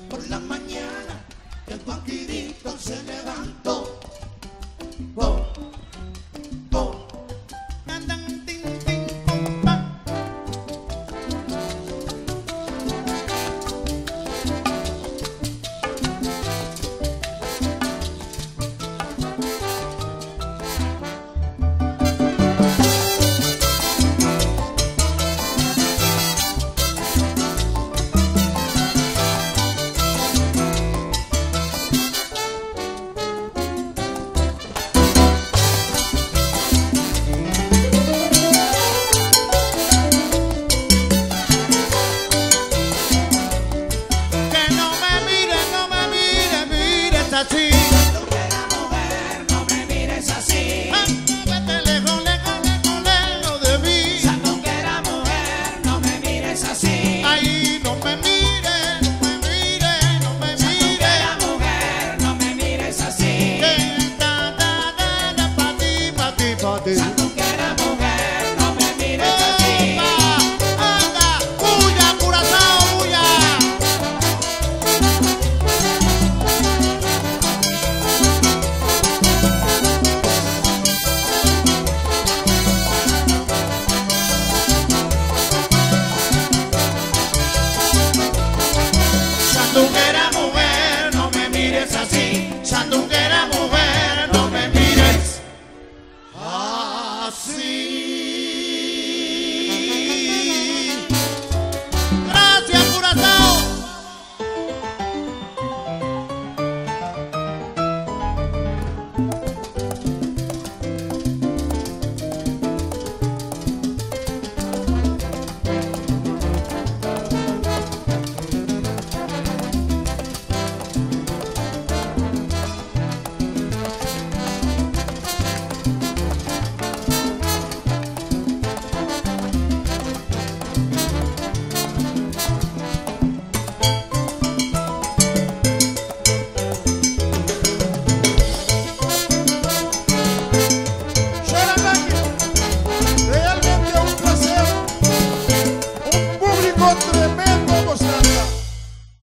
por la mañana el guaquirito se levantó. encontré.